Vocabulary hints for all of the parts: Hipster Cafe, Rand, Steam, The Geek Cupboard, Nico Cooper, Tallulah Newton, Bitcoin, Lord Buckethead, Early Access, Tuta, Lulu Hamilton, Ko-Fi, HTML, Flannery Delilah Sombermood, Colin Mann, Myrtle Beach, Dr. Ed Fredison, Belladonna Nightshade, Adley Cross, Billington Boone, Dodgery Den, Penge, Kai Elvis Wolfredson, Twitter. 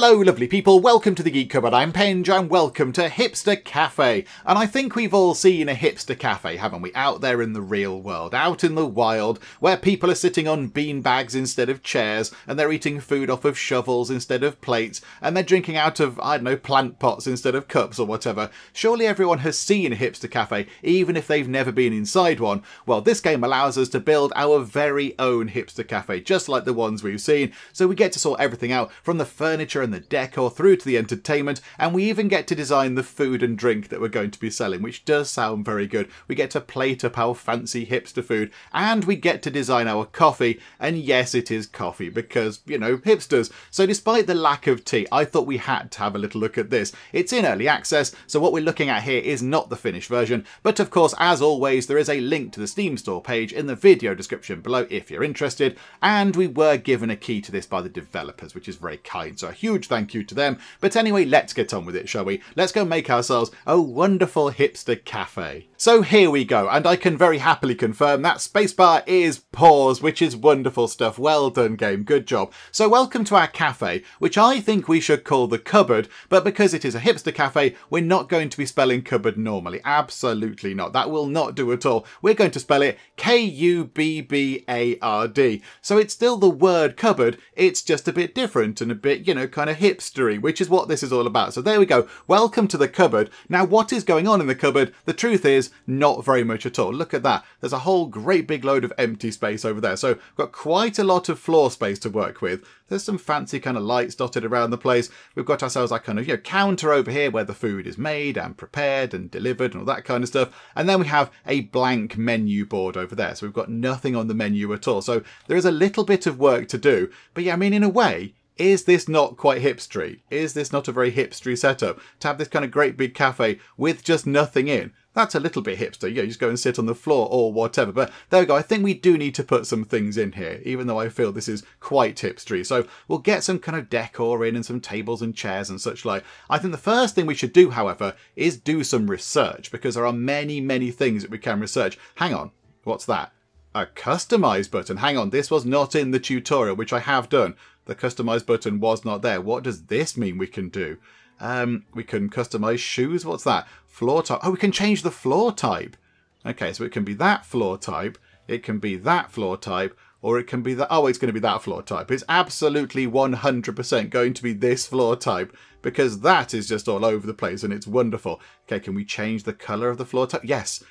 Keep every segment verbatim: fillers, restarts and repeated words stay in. Hello lovely people, welcome to the Geek Cupboard, I'm Penge and welcome to Hipster Cafe. And I think we've all seen a hipster cafe, haven't we? Out there in the real world, out in the wild, where people are sitting on beanbags instead of chairs, and they're eating food off of shovels instead of plates, and they're drinking out of, I don't know, plant pots instead of cups or whatever. Surely everyone has seen a hipster cafe, even if they've never been inside one. Well, this game allows us to build our very own hipster cafe, just like the ones we've seen, so we get to sort everything out, from the furniture and the decor through to the entertainment, and we even get to design the food and drink that we're going to be selling, which does sound very good. We get to plate up our fancy hipster food, and we get to design our coffee, and yes, it is coffee because, you know, hipsters. So despite the lack of tea, I thought we had to have a little look at this. It's in early access, so what we're looking at here is not the finished version, but of course, as always, there is a link to the Steam store page in the video description below if you're interested, and we were given a key to this by the developers, which is very kind, so a huge Huge thank you to them. But anyway, let's get on with it, shall we? Let's go make ourselves a wonderful hipster cafe. So here we go, and I can very happily confirm that spacebar is pause, which is wonderful stuff. Well done, game, good job. So welcome to our cafe, which I think we should call the cupboard, but because it is a hipster cafe, we're not going to be spelling cupboard normally. Absolutely not. That will not do at all. We're going to spell it K U B B A R D. So it's still the word cupboard, it's just a bit different and a bit, you know, kind of hipstery, which is what this is all about. So there we go. Welcome to the cupboard. Now, what is going on in the cupboard? The truth is, not very much at all. Look at that. There's a whole great big load of empty space over there. So we've got quite a lot of floor space to work with. There's some fancy kind of lights dotted around the place. We've got ourselves that kind of, you know, counter over here where the food is made and prepared and delivered and all that kind of stuff. And then we have a blank menu board over there. So we've got nothing on the menu at all. So there is a little bit of work to do. But yeah, I mean, in a way, is this not quite hipstery? Is this not a very hipstery setup? To have this kind of great big cafe with just nothing in. That's a little bit hipster, you know, you just go and sit on the floor or whatever. But there we go, I think we do need to put some things in here, even though I feel this is quite hipstery. So we'll get some kind of decor in and some tables and chairs and such like. I think the first thing we should do, however, is do some research, because there are many, many things that we can research. Hang on, what's that? A customize button. Hang on, this was not in the tutorial, which I have done. The customize button was not there. What does this mean we can do? Um, we can customize shoes. What's that? Floor type. Oh, we can change the floor type. Okay, so it can be that floor type. It can be that floor type. Or it can be that. Oh, it's going to be that floor type. It's absolutely one hundred percent going to be this floor type, because that is just all over the place and it's wonderful. Okay, can we change the color of the floor type? Yes.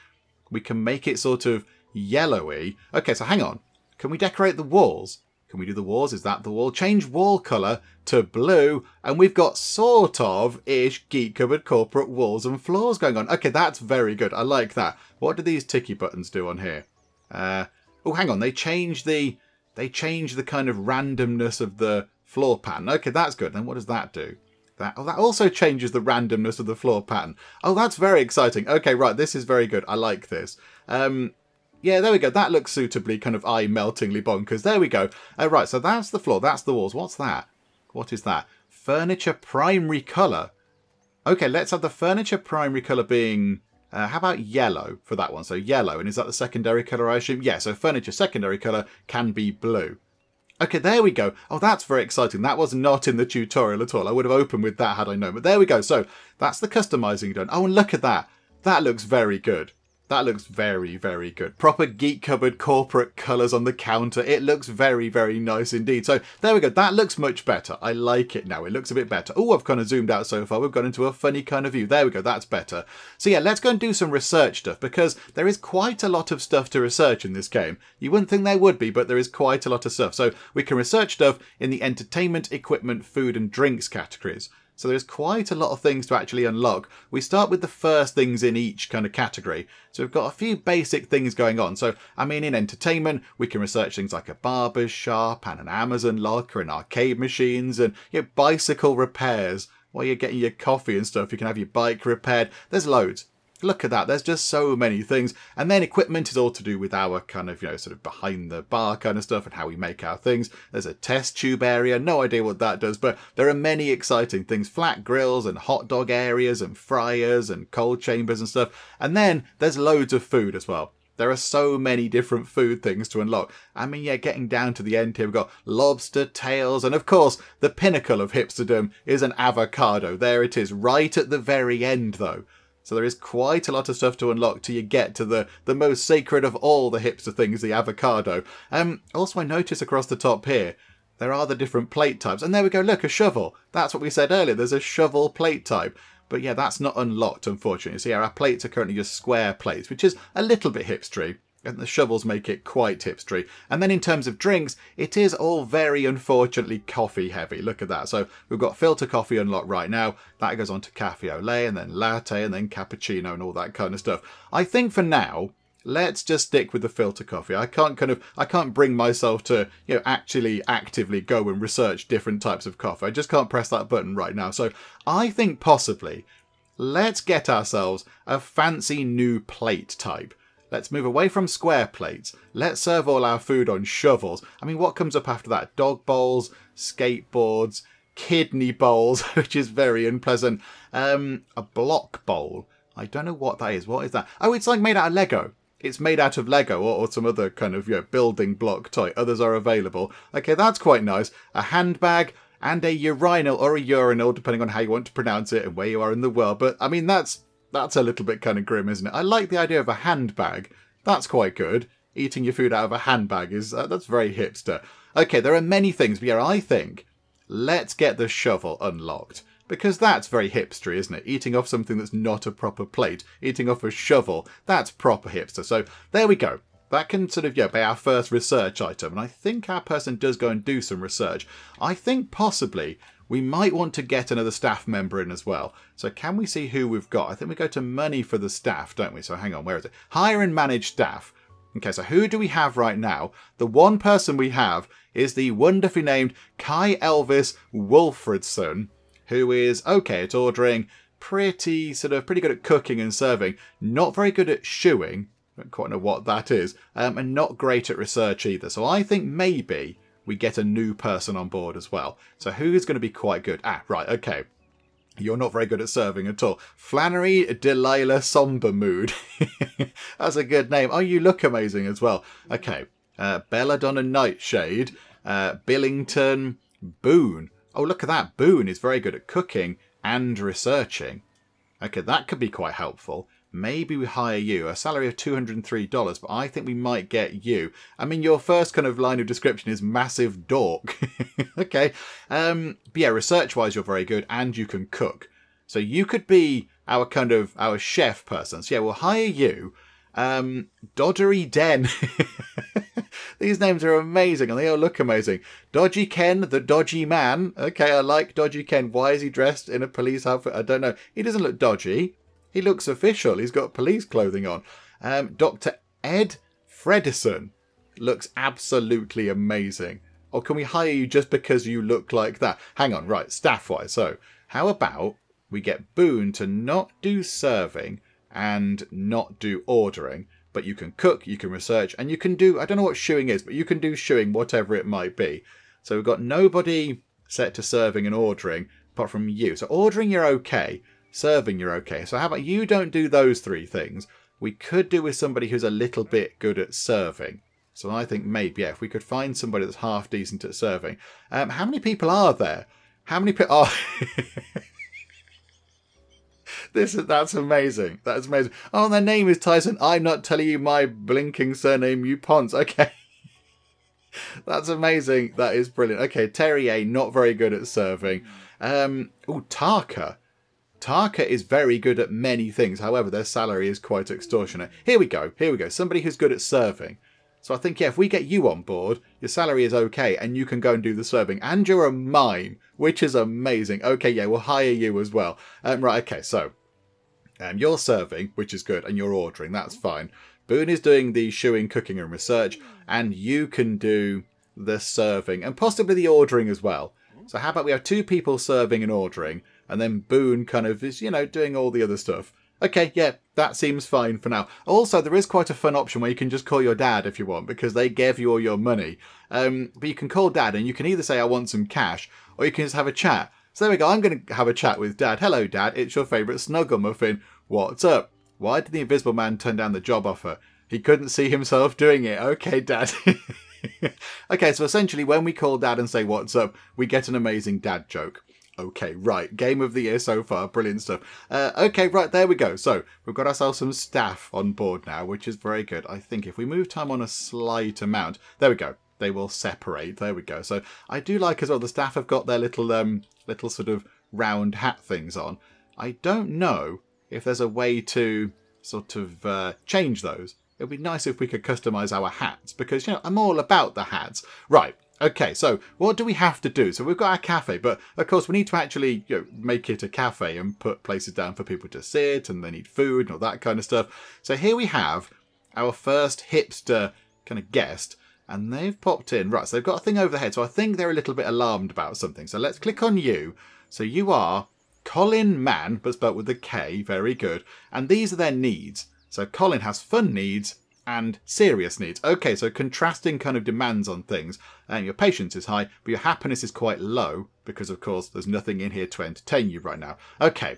We can make it sort of yellowy. Okay, so hang on. Can we decorate the walls? Can we do the walls? Is that the wall? Change wall colour to blue, and we've got sort of-ish Geek Cupboard corporate walls and floors going on. Okay, that's very good. I like that. What do these ticky buttons do on here? Uh, oh, hang on. They change the they change the kind of randomness of the floor pattern. Okay, that's good. Then what does that do? That, oh, that also changes the randomness of the floor pattern. Oh, that's very exciting. Okay, right. This is very good. I like this. Um... Yeah, there we go. That looks suitably kind of eye-meltingly bonkers. There we go. Uh, right, so that's the floor. That's the walls. What's that? What is that? Furniture primary colour. Okay, let's have the furniture primary colour being... Uh, how about yellow for that one? So yellow. And is that the secondary colour, I assume? Yeah, so furniture secondary colour can be blue. Okay, there we go. Oh, that's very exciting. That was not in the tutorial at all. I would have opened with that had I known. But there we go. So that's the customising done. Oh, and look at that. That looks very good. That looks very, very good. Proper Geek Cupboard corporate colours on the counter. It looks very, very nice indeed. So there we go. That looks much better. I like it now. It looks a bit better. Oh, I've kind of zoomed out so far. We've gone into a funny kind of view. There we go. That's better. So yeah, let's go and do some research stuff, because there is quite a lot of stuff to research in this game. You wouldn't think there would be, but there is quite a lot of stuff. So we can research stuff in the entertainment, equipment, food and drinks categories. So there's quite a lot of things to actually unlock. We start with the first things in each kind of category. So we've got a few basic things going on. So, I mean, in entertainment, we can research things like a barber's shop and an Amazon locker and arcade machines and, you know, bicycle repairs. While you're getting your coffee and stuff, you can have your bike repaired. There's loads. Look at that. There's just so many things. And then equipment is all to do with our kind of, you know, sort of behind the bar kind of stuff and how we make our things. There's a test tube area. No idea what that does, but there are many exciting things. Flat grills and hot dog areas and fryers and cold chambers and stuff. And then there's loads of food as well. There are so many different food things to unlock. I mean, yeah, getting down to the end here, we've got lobster tails, and of course, the pinnacle of hipsterdom is an avocado. There it is, right at the very end, though. So there is quite a lot of stuff to unlock till you get to the, the most sacred of all the hipster things, the avocado. Um, also, I notice across the top here, there are the different plate types. And there we go, look, a shovel. That's what we said earlier, there's a shovel plate type. But yeah, that's not unlocked, unfortunately. So yeah, our plates are currently just square plates, which is a little bit hipstery, and the shovels make it quite hipstery. And then in terms of drinks, it is all very, unfortunately, coffee heavy. Look at that. So we've got filter coffee unlocked right now. That goes on to cafe au lait, and then latte, and then cappuccino, and all that kind of stuff. I think for now, let's just stick with the filter coffee. I can't kind of, I can't bring myself to, you know, actually actively go and research different types of coffee. I just can't press that button right now. So I think possibly let's get ourselves a fancy new plate type. Let's move away from square plates. Let's serve all our food on shovels. I mean, what comes up after that? Dog bowls, skateboards, kidney bowls, which is very unpleasant. Um, a block bowl. I don't know what that is. What is that? Oh, it's like made out of Lego. It's made out of Lego or, or some other kind of, you know, building block toy. Others are available. Okay, that's quite nice. A handbag and a urinal or a urinal, depending on how you want to pronounce it and where you are in the world. But, I mean, that's that's a little bit kind of grim, isn't it? I like the idea of a handbag. That's quite good. Eating your food out of a handbag, is uh, that's very hipster. Okay, there are many things, but yeah, I think let's get the shovel unlocked. Because that's very hipstery, isn't it? Eating off something that's not a proper plate. Eating off a shovel. That's proper hipster. So there we go. That can sort of, yeah, be our first research item. And I think our person does go and do some research. I think possibly we might want to get another staff member in as well. So can we see who we've got? I think we go to money for the staff, don't we? So hang on, where is it? Hire and manage staff. Okay, so who do we have right now? The one person we have is the wonderfully named Kai Elvis Wolfredson, who is okay at ordering, pretty sort of pretty good at cooking and serving, not very good at shoeing, don't quite know what that is, um, and not great at research either. So I think maybe we get a new person on board as well. So who's going to be quite good? Ah, right, okay. You're not very good at serving at all. Flannery Delilah Sombermood. That's a good name. Oh, you look amazing as well. Okay, uh, Belladonna Nightshade, uh, Billington Boone. Oh, look at that. Boone is very good at cooking and researching. Okay, that could be quite helpful. Maybe we hire you. A salary of two hundred and three dollars, but I think we might get you. I mean, your first kind of line of description is massive dork. Okay. Um, but yeah, research-wise, you're very good, and you can cook. So you could be our kind of, our chef person. So yeah, we'll hire you. Um, Dodgery Den. These names are amazing, and they all look amazing. Dodgy Ken, the dodgy man. Okay, I like Dodgy Ken. Why is he dressed in a police outfit? I don't know. He doesn't look dodgy. He looks official. He's got police clothing on. Um, Doctor Ed Fredison looks absolutely amazing. Or can we hire you just because you look like that? Hang on, right, staff-wise. So how about we get Boone to not do serving and not do ordering? But you can cook, you can research, and you can do, I don't know what shoeing is, but you can do shoeing, whatever it might be. So we've got nobody set to serving and ordering, apart from you. So ordering, you're okay. Serving, you're okay. So how about you don't do those three things? We could do with somebody who's a little bit good at serving. So I think maybe, yeah, if we could find somebody that's half decent at serving. Um, how many people are there? How many people are... This is, that's amazing. That's amazing. Oh, their name is Tyson. I'm not telling you my blinking surname, you ponce. Okay. That's amazing. That is brilliant. Okay, Terrier, not very good at serving. Um, oh, Tarka. Tarka is very good at many things. However, their salary is quite extortionate. Here we go. Here we go. Somebody who's good at serving. So I think, yeah, if we get you on board, your salary is okay, and you can go and do the serving. And you're a mime, which is amazing. Okay, yeah, we'll hire you as well. Um, right, okay, so um, you're serving, which is good, and you're ordering. That's fine. Boone is doing the shoeing, cooking, and research, and you can do the serving, and possibly the ordering as well. So how about we have two people serving and ordering, and then Boone kind of is, you know, doing all the other stuff. Okay, yeah, that seems fine for now. Also, there is quite a fun option where you can just call your dad if you want, because they gave you all your money. Um, but you can call dad, and you can either say, I want some cash, or you can just have a chat. So there we go, I'm going to have a chat with dad. Hello, dad, it's your favourite Snuggle Muffin. What's up? Why did the Invisible Man turn down the job offer? He couldn't see himself doing it. Okay, Dad. Okay, so essentially when we call Dad and say what's up, we get an amazing Dad joke. Okay, right. Game of the year so far. Brilliant stuff. Uh, okay, right. There we go. So we've got ourselves some staff on board now, which is very good. I think if we move time on a slight amount, there we go. They will separate. There we go. So I do like as well, the staff have got their little, um, little sort of round hat things on. I don't know if there's a way to sort of uh, change those. It would be nice if we could customise our hats because, you know, I'm all about the hats. Right. Okay, so what do we have to do? So we've got our cafe, but of course we need to actually, you know, make it a cafe and put places down for people to sit, and they need food and all that kind of stuff. So here we have our first hipster kind of guest, and they've popped in. Right, so they've got a thing over their head, so I think they're a little bit alarmed about something. So let's click on you. So you are Colin Mann, but spelt with a K, very good. And these are their needs. So Colin has fun needs and serious needs. Okay, so contrasting kind of demands on things. And your patience is high, but your happiness is quite low because, of course, there's nothing in here to entertain you right now. Okay,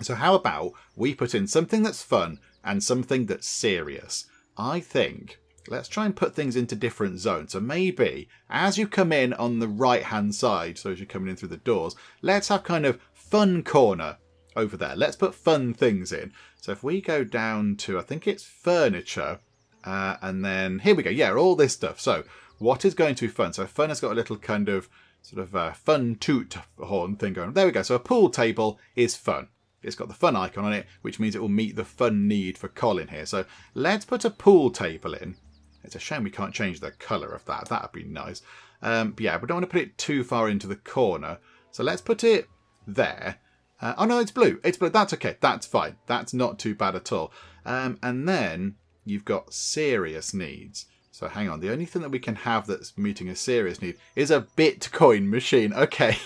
so how about we put in something that's fun and something that's serious? I think let's try and put things into different zones. So maybe as you come in on the right-hand side, so as you're coming in through the doors, let's have kind of fun corner over there. Let's put fun things in. So if we go down to, I think it's furniture, Uh, and then here we go. Yeah, all this stuff. So what is going to be fun? So fun has got a little kind of sort of uh, fun toot horn thing going on. There we go. So a pool table is fun. It's got the fun icon on it, which means it will meet the fun need for Colin here. So let's put a pool table in. It's a shame we can't change the colour of that. That would be nice. Um, but yeah, we don't want to put it too far into the corner. So let's put it there. Uh, oh, no, it's blue. It's blue. That's okay. That's fine. That's not too bad at all. Um, and then you've got serious needs. So hang on, the only thing that we can have that's meeting a serious need is a Bitcoin machine. Okay,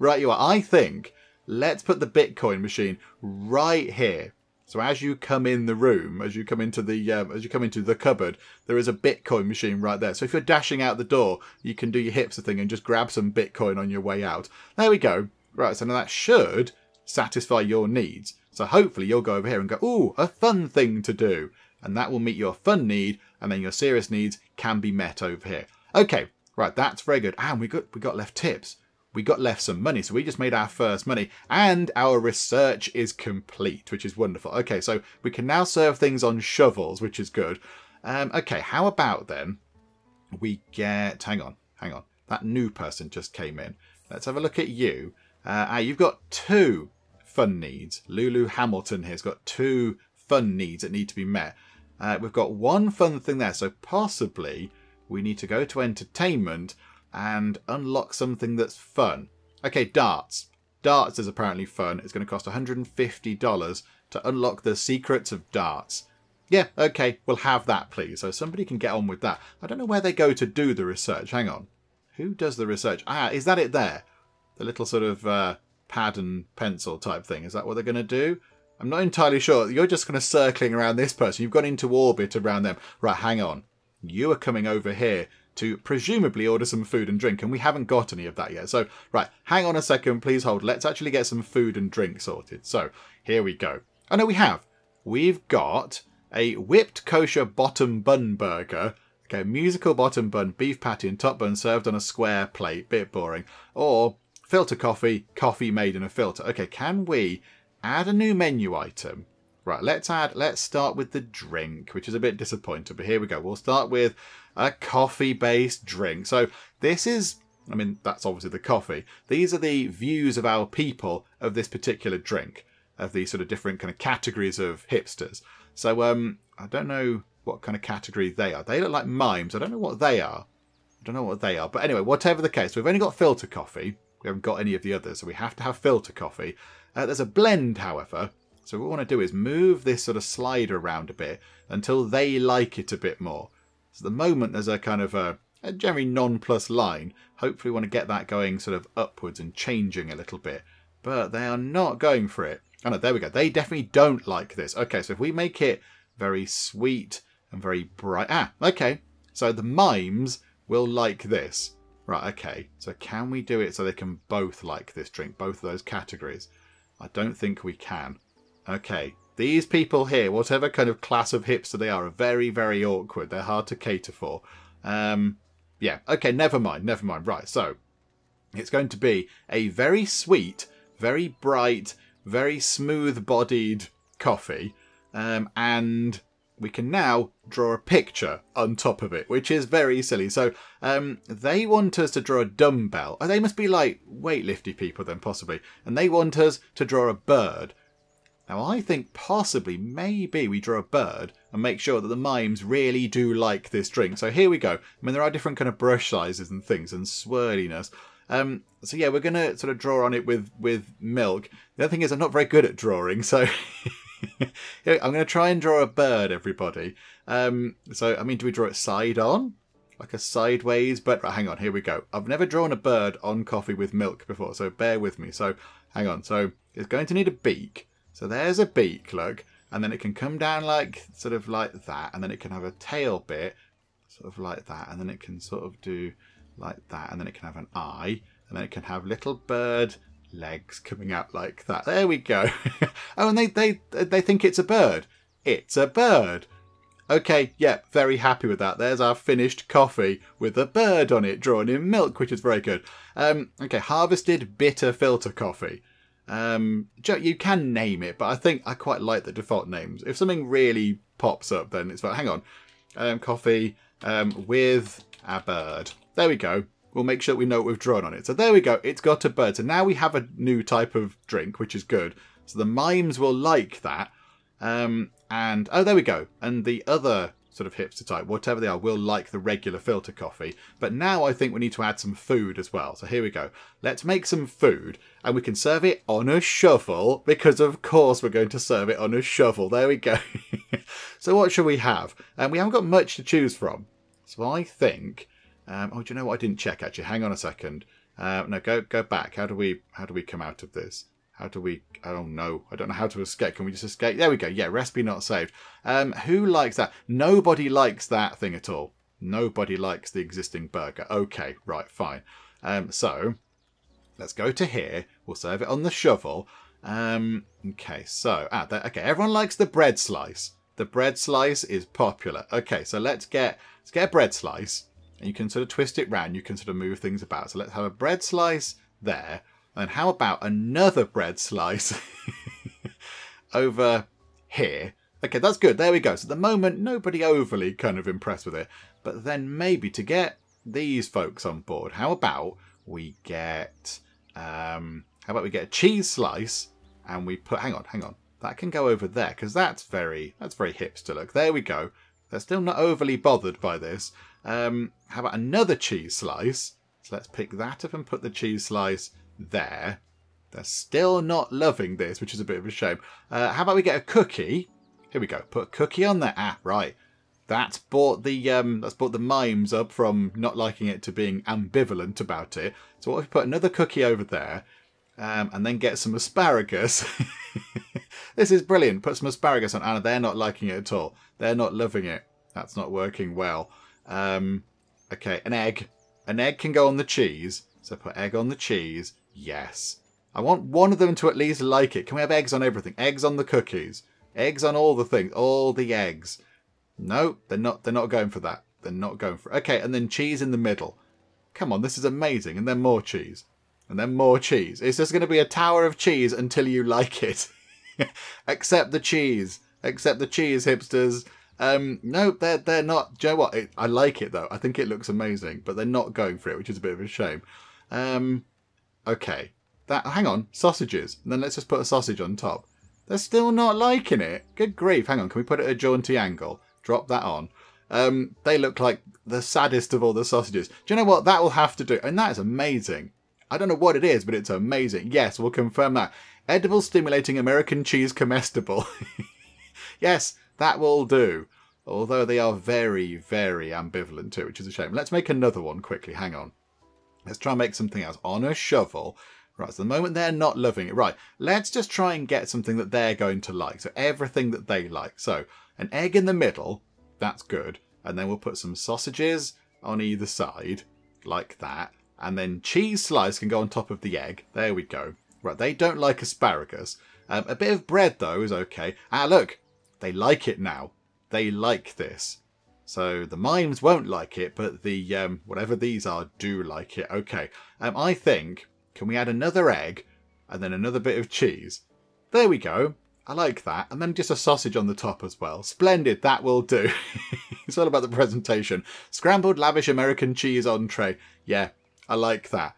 right you are. I think let's put the Bitcoin machine right here. So as you come in the room, as you come into the um, as you come into the cupboard, there is a Bitcoin machine right there. So if you're dashing out the door, you can do your hipster thing and just grab some Bitcoin on your way out. There we go. Right, so now that should satisfy your needs. So hopefully you'll go over here and go, ooh, a fun thing to do. And that will meet your fun need, and then your serious needs can be met over here. Okay, right, that's very good. And we got, we got left tips. We got left some money, so we just made our first money. And our research is complete, which is wonderful. Okay, so we can now serve things on shovels, which is good. Um, okay, how about then we get... Hang on, hang on. That new person just came in. Let's have a look at you. Uh, ah, you've got two fun needs. Lulu Hamilton here's got two fun needs that need to be met. Uh, we've got one fun thing there, so possibly we need to go to entertainment and unlock something that's fun. Okay, darts. Darts is apparently fun. It's going to cost one hundred fifty dollars to unlock the secrets of darts. Yeah, okay, we'll have that, please. So somebody can get on with that. I don't know where they go to do the research. Hang on. Who does the research? Ah, is that it there? The little sort of... Uh, pad and pencil type thing. Is that what they're going to do? I'm not entirely sure. You're just kind of circling around this person. You've gone into orbit around them. Right, hang on. You are coming over here to presumably order some food and drink, and we haven't got any of that yet. So, right, hang on a second. Please hold. Let's actually get some food and drink sorted. So, here we go. Oh, no, we have. We've got a whipped kosher bottom bun burger. Okay, musical bottom bun, beef patty and top bun served on a square plate. Bit boring. Or... filter coffee, coffee made in a filter. Okay, can we add a new menu item? Right, let's add, let's start with the drink, which is a bit disappointing, but here we go. We'll start with a coffee-based drink. So this is, I mean, that's obviously the coffee. These are the views of our people of this particular drink, of these sort of different kind of categories of hipsters. So um, I don't know what kind of category they are. They look like mimes. I don't know what they are. I don't know what they are. But anyway, whatever the case, we've only got filter coffee. We haven't got any of the others, so we have to have filter coffee. Uh, there's a blend, however. So what we want to do is move this sort of slider around a bit until they like it a bit more. So at the moment, there's a kind of a, a generally non-plus line. Hopefully we want to get that going sort of upwards and changing a little bit. But they are not going for it. Oh no, there we go. They definitely don't like this. Okay, so if we make it very sweet and very bright... Ah, okay. So the mimes will like this. Right, okay, so can we do it so they can both like this drink, both of those categories? I don't think we can. Okay, These people here, whatever kind of class of hipster they are, are very, very awkward. They're hard to cater for. Um, yeah, okay, never mind, never mind. Right, so it's going to be a very sweet, very bright, very smooth-bodied coffee. Um, and we can now draw a picture on top of it, which is very silly. So um, they want us to draw a dumbbell. Oh, they must be like weightlifty people then, possibly. And they want us to draw a bird. Now, I think possibly, maybe we draw a bird and make sure that the mimes really do like this drink. So here we go. I mean, there are different kind of brush sizes and things and swirliness. Um, so yeah, we're going to sort of draw on it with, with milk. The other thing is I'm not very good at drawing, so I'm going to try and draw a bird, everybody. Um, so, I mean, do we draw it side on? Like a sideways bird? Right, hang on, here we go. I've never drawn a bird on coffee with milk before, so bear with me. So, hang on. So, it's going to need a beak. So there's a beak, look, and then it can come down like, sort of like that, and then it can have a tail bit, sort of like that, and then it can sort of do like that, and then it can have an eye, and then it can have little bird legs coming out like that. There we go. Oh, and they, they, they think it's a bird. It's a bird. Okay, yeah, very happy with that. There's our finished coffee with a bird on it, drawn in milk, which is very good. Um, okay, harvested bitter filter coffee. Um, you can name it, but I think I quite like the default names. If something really pops up, then it's like, hang on, um, coffee um, with a bird. There we go. We'll make sure we know what we've drawn on it. So there we go. It's got a bird. So now we have a new type of drink, which is good. So the mimes will like that. Um, and, oh, there we go. And the other sort of hipster type, whatever they are, will like the regular filter coffee. But now I think we need to add some food as well. So here we go. Let's make some food, and we can serve it on a shovel, because of course we're going to serve it on a shovel. There we go. So what should we have? And um, we haven't got much to choose from. So I think, um, oh, do you know what? I didn't check actually. Hang on a second. Uh, no, go go back. How do we how do we come out of this? How do we, I don't know. I don't know how to escape. Can we just escape? There we go. Yeah, recipe not saved. Um, who likes that? Nobody likes that thing at all. Nobody likes the existing burger. Okay, right, fine. Um, so, let's go to here. We'll serve it on the shovel. Um, okay, so, ah, there, okay, everyone likes the bread slice. The bread slice is popular. Okay, so let's get, let's get a bread slice. And you can sort of twist it round. You can sort of move things about. So let's have a bread slice there. And how about another bread slice over here? Okay, that's good. There we go. So at the moment, nobody overly kind of impressed with it. But then maybe to get these folks on board, how about we get um, how about we get a cheese slice and we put, hang on, hang on. That can go over there because that's very, that's very hipster look. There we go. They're still not overly bothered by this. Um, how about another cheese slice? So let's pick that up and put the cheese slice there. They're still not loving this, which is a bit of a shame. Uh, how about we get a cookie? Here we go. Put a cookie on there. Ah, right. That's brought the um, that's brought the mimes up from not liking it to being ambivalent about it. So what if we put another cookie over there, um, and then get some asparagus? This is brilliant. Put some asparagus on, and they're not liking it at all. They're not loving it. That's not working well. Um, okay, an egg. An egg can go on the cheese. So put egg on the cheese. Yes. I want one of them to at least like it. Can we have eggs on everything? Eggs on the cookies. Eggs on all the things. All the eggs. No, they're not they're not going for that. They're not going for it. Okay, and then cheese in the middle. Come on, this is amazing. And then more cheese. And then more cheese. It's just going to be a tower of cheese until you like it. Accept the cheese. Accept the cheese, hipsters. Um, no, they're, they're not. Do you know what? It, I like it, though. I think it looks amazing. But they're not going for it, which is a bit of a shame. Um... Okay, that, hang on, sausages. And then let's just put a sausage on top. They're still not liking it. Good grief. Hang on, can we put it at a jaunty angle? Drop that on. Um, they look like the saddest of all the sausages. Do you know what? That will have to do. And that is amazing. I don't know what it is, but it's amazing. Yes, we'll confirm that. Edible stimulating American cheese comestible. Yes, that will do. Although they are very, very ambivalent too, which is a shame. Let's make another one quickly. Hang on. Let's try and make something else on a shovel. Right, so the moment they're not loving it. Right, let's just try and get something that they're going to like. So everything that they like. So an egg in the middle, that's good. And then we'll put some sausages on either side, like that. And then cheese slice can go on top of the egg. There we go. Right, they don't like asparagus. Um, a bit of bread, though, is okay. Ah, look, they like it now. They like this. So the mimes won't like it, but the um, whatever these are do like it. Okay, um, I think, can we add another egg and then another bit of cheese? There we go. I like that. And then just a sausage on the top as well. Splendid, that will do. It's all about the presentation. Scrambled lavish American cheese entree. Yeah, I like that.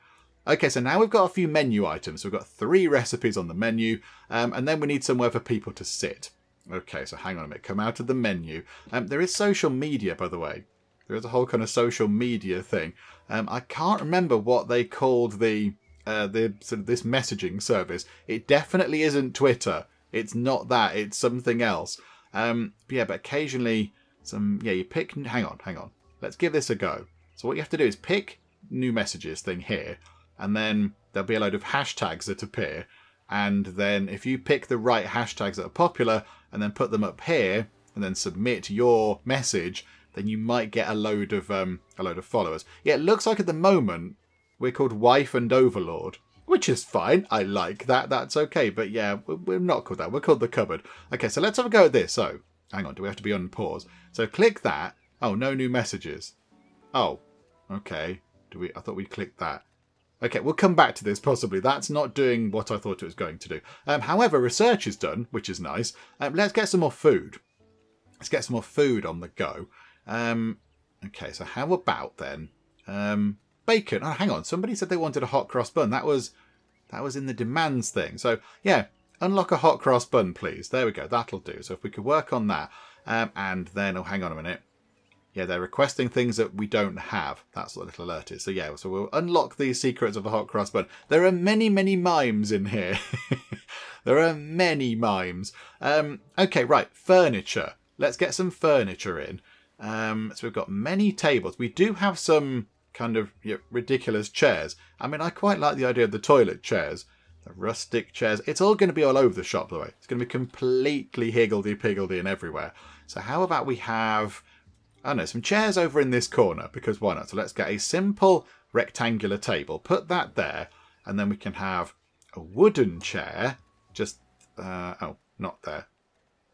Okay, so now we've got a few menu items. We've got three recipes on the menu, um, and then we need somewhere for people to sit. Okay, so hang on a minute. Come out of the menu. Um, there is social media, by the way. There is a whole kind of social media thing. Um, I can't remember what they called the uh, the sort of this messaging service. It definitely isn't Twitter. It's not that. It's something else. Um, but yeah, but occasionally some yeah you pick. Hang on, hang on. Let's give this a go. So what you have to do is pick new messages thing here, and then there'll be a load of hashtags that appear. And then if you pick the right hashtags that are popular and then put them up here and then submit your message, then you might get a load of um, a load of followers. Yeah, it looks like at the moment we're called Wife and Overlord, which is fine. I like that. That's okay. But yeah, we're not called that. We're called The Cupboard. Okay, so let's have a go at this. So hang on. Do we have to be on pause? So click that. Oh, no new messages. Oh, okay. Do we? I thought we clicked that. Okay, we'll come back to this, possibly. That's not doing what I thought it was going to do. Um, however, research is done, which is nice. Um, let's get some more food. Let's get some more food on the go. Um, okay, so how about then? Um, bacon. Oh, hang on. Somebody said they wanted a hot cross bun. That was that was in the demands thing. So, yeah, unlock a hot cross bun, please. There we go. That'll do. So if we could work on that. Um, and then, oh, hang on a minute. Yeah, they're requesting things that we don't have. That's what the little alert is. So yeah, so we'll unlock these secrets of a hot cross bun. There are many, many mimes in here. There are many mimes. Um, okay, right, furniture. Let's get some furniture in. Um, so we've got many tables. We do have some kind of you know, ridiculous chairs. I mean, I quite like the idea of the toilet chairs, the rustic chairs. It's all going to be all over the shop, by the way. It's going to be completely higgledy-piggledy and everywhere. So how about we have... I don't know, some chairs over in this corner, because why not? So let's get a simple rectangular table. Put that there, and then we can have a wooden chair. Just, uh, oh, not there.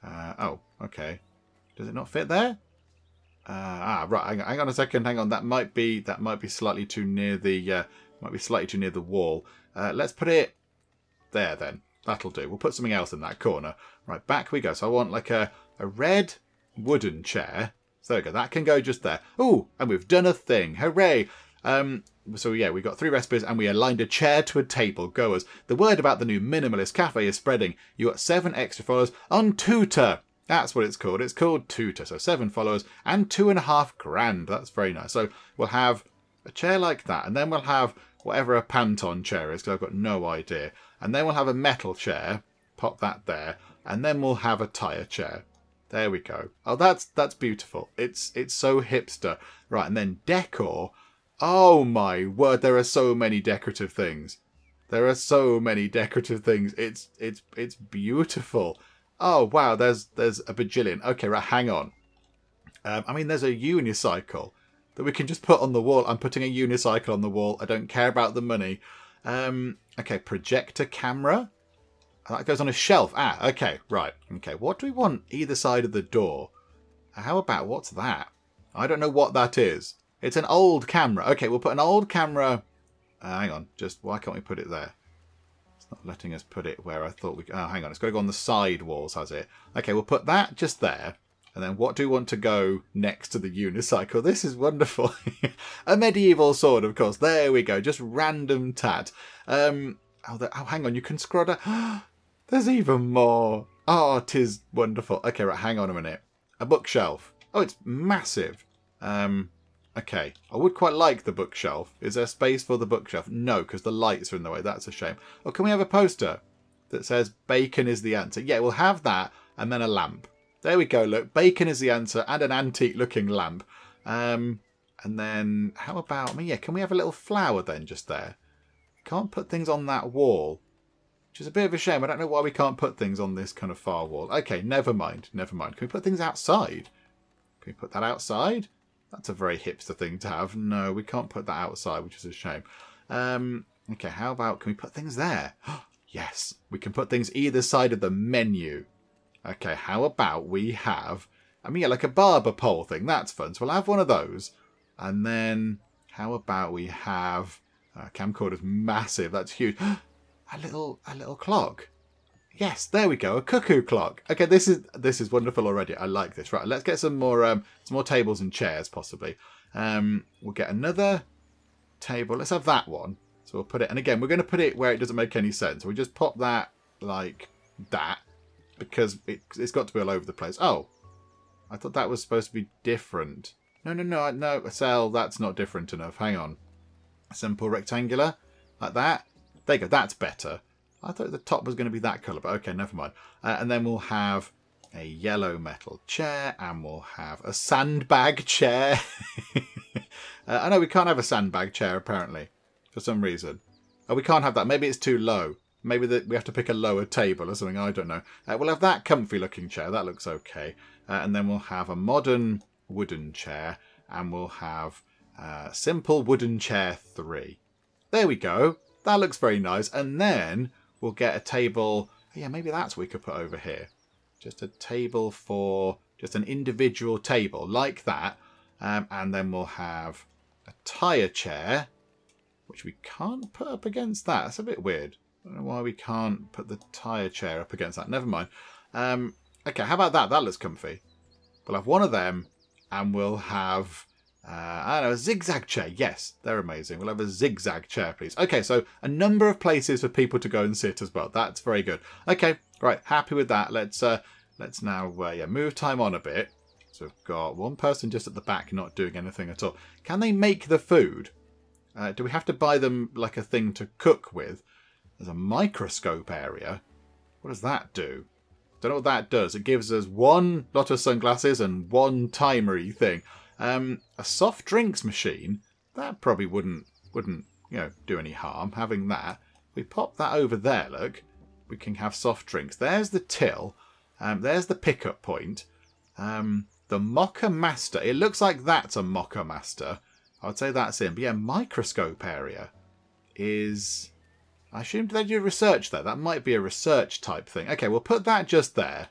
Uh, oh, okay. Does it not fit there? Uh, ah, right. Hang on a second. Hang on. That might be that might be slightly too near the uh, might be slightly too near the wall. Uh, let's put it there then. That'll do. We'll put something else in that corner. Right, back we go. So I want like a a red wooden chair. So there we go. That can go just there. Ooh, and we've done a thing. Hooray. Um, so yeah, we got three recipes and we aligned a chair to a table. Goers. The word about the new minimalist cafe is spreading. You got seven extra followers on Tuta. That's what it's called. It's called Tuta. So seven followers and two and a half grand. That's very nice. So we'll have a chair like that. And then we'll have whatever a Panton chair is because I've got no idea. And then we'll have a metal chair. Pop that there. And then we'll have a tire chair. There we go. Oh, that's that's beautiful. It's it's so hipster. Right, and then decor. Oh my word, there are so many decorative things. There are so many decorative things. It's it's it's beautiful. Oh wow, there's there's a bajillion. Okay, right, hang on. Um, I mean, there's a unicycle that we can just put on the wall. I'm putting a unicycle on the wall. I don't care about the money. Um, okay, projector camera. That goes on a shelf. Ah, okay, right. Okay, what do we want either side of the door? How about, what's that? I don't know what that is. It's an old camera. Okay, we'll put an old camera. Uh, hang on, just, why can't we put it there? It's not letting us put it where I thought we could. Oh, hang on, it's got to go on the side walls, has it? Okay, we'll put that just there. And then what do we want to go next to the unicycle? This is wonderful. A medieval sword, of course. There we go, just random tat. Um, oh, the, oh, hang on, you can scroll down. There's even more. Oh, it is wonderful. Okay, right, hang on a minute. A bookshelf. Oh, it's massive. Um, okay, I would quite like the bookshelf. Is there space for the bookshelf? No, because the lights are in the way. That's a shame. Oh, can we have a poster that says bacon is the answer? Yeah, we'll have that and then a lamp. There we go, look. Bacon is the answer and an antique-looking lamp. Um, and then how about... I mean, yeah, can we have a little flower then just there? Can't put things on that wall. Which is a bit of a shame. I don't know why we can't put things on this kind of far wall. Okay, never mind. Never mind. Can we put things outside? Can we put that outside? That's a very hipster thing to have. No, we can't put that outside, which is a shame. Um, okay, how about... Can we put things there? Yes, we can put things either side of the menu. Okay, how about we have... I mean, yeah, like a barber pole thing. That's fun. So we'll have one of those. And then how about we have... Uh, camcorder's massive. That's huge. a little a little clock. Yes, there we go. A cuckoo clock. Okay, this is this is wonderful already. I like this. Right, let's get some more um, some more tables and chairs, possibly. Um, we'll get another table. Let's have that one. So we'll put it... And again, we're going to put it where it doesn't make any sense. We just pop that like that because it, it's got to be all over the place. Oh, I thought that was supposed to be different. No, no, no, no. Cell, that's not different enough. Hang on. Simple rectangular, like that. There you go, that's better. I thought the top was going to be that colour, but okay, never mind. Uh, and then we'll have a yellow metal chair, and we'll have a sandbag chair. uh, I know we can't have a sandbag chair, apparently, for some reason. Oh, we can't have that. Maybe it's too low. Maybe the, we have to pick a lower table or something, I don't know. Uh, we'll have that comfy-looking chair. That looks okay. Uh, and then we'll have a modern wooden chair, and we'll have... Uh, simple wooden chair three. There we go. That looks very nice. And then we'll get a table. Yeah, maybe that's what we could put over here. Just a table for just an individual table like that. Um, and then we'll have a tire chair, which we can't put up against that. That's a bit weird. I don't know why we can't put the tire chair up against that. Never mind. Um, okay, how about that? That looks comfy. We'll have one of them and we'll have... Uh, I don't know, a zigzag chair. Yes, they're amazing. We'll have a zigzag chair, please. Okay, so a number of places for people to go and sit as well. That's very good. Okay, right, happy with that. Let's uh, let's now uh, yeah, move time on a bit. So we've got one person just at the back not doing anything at all. Can they make the food? Uh, do we have to buy them like a thing to cook with? There's a microscope area. What does that do? Don't know what that does. It gives us one lot of sunglasses and one timery thing. Um, a soft drinks machine, that probably wouldn't, wouldn't you know, do any harm, having that. We pop that over there, look. We can have soft drinks. There's the till. Um, there's the pickup point. Um, the Mocha Master. It looks like that's a Mocha Master. I would say that's in. But yeah, microscope area is... I assumed they do research there. That might be a research type thing. Okay, we'll put that just there.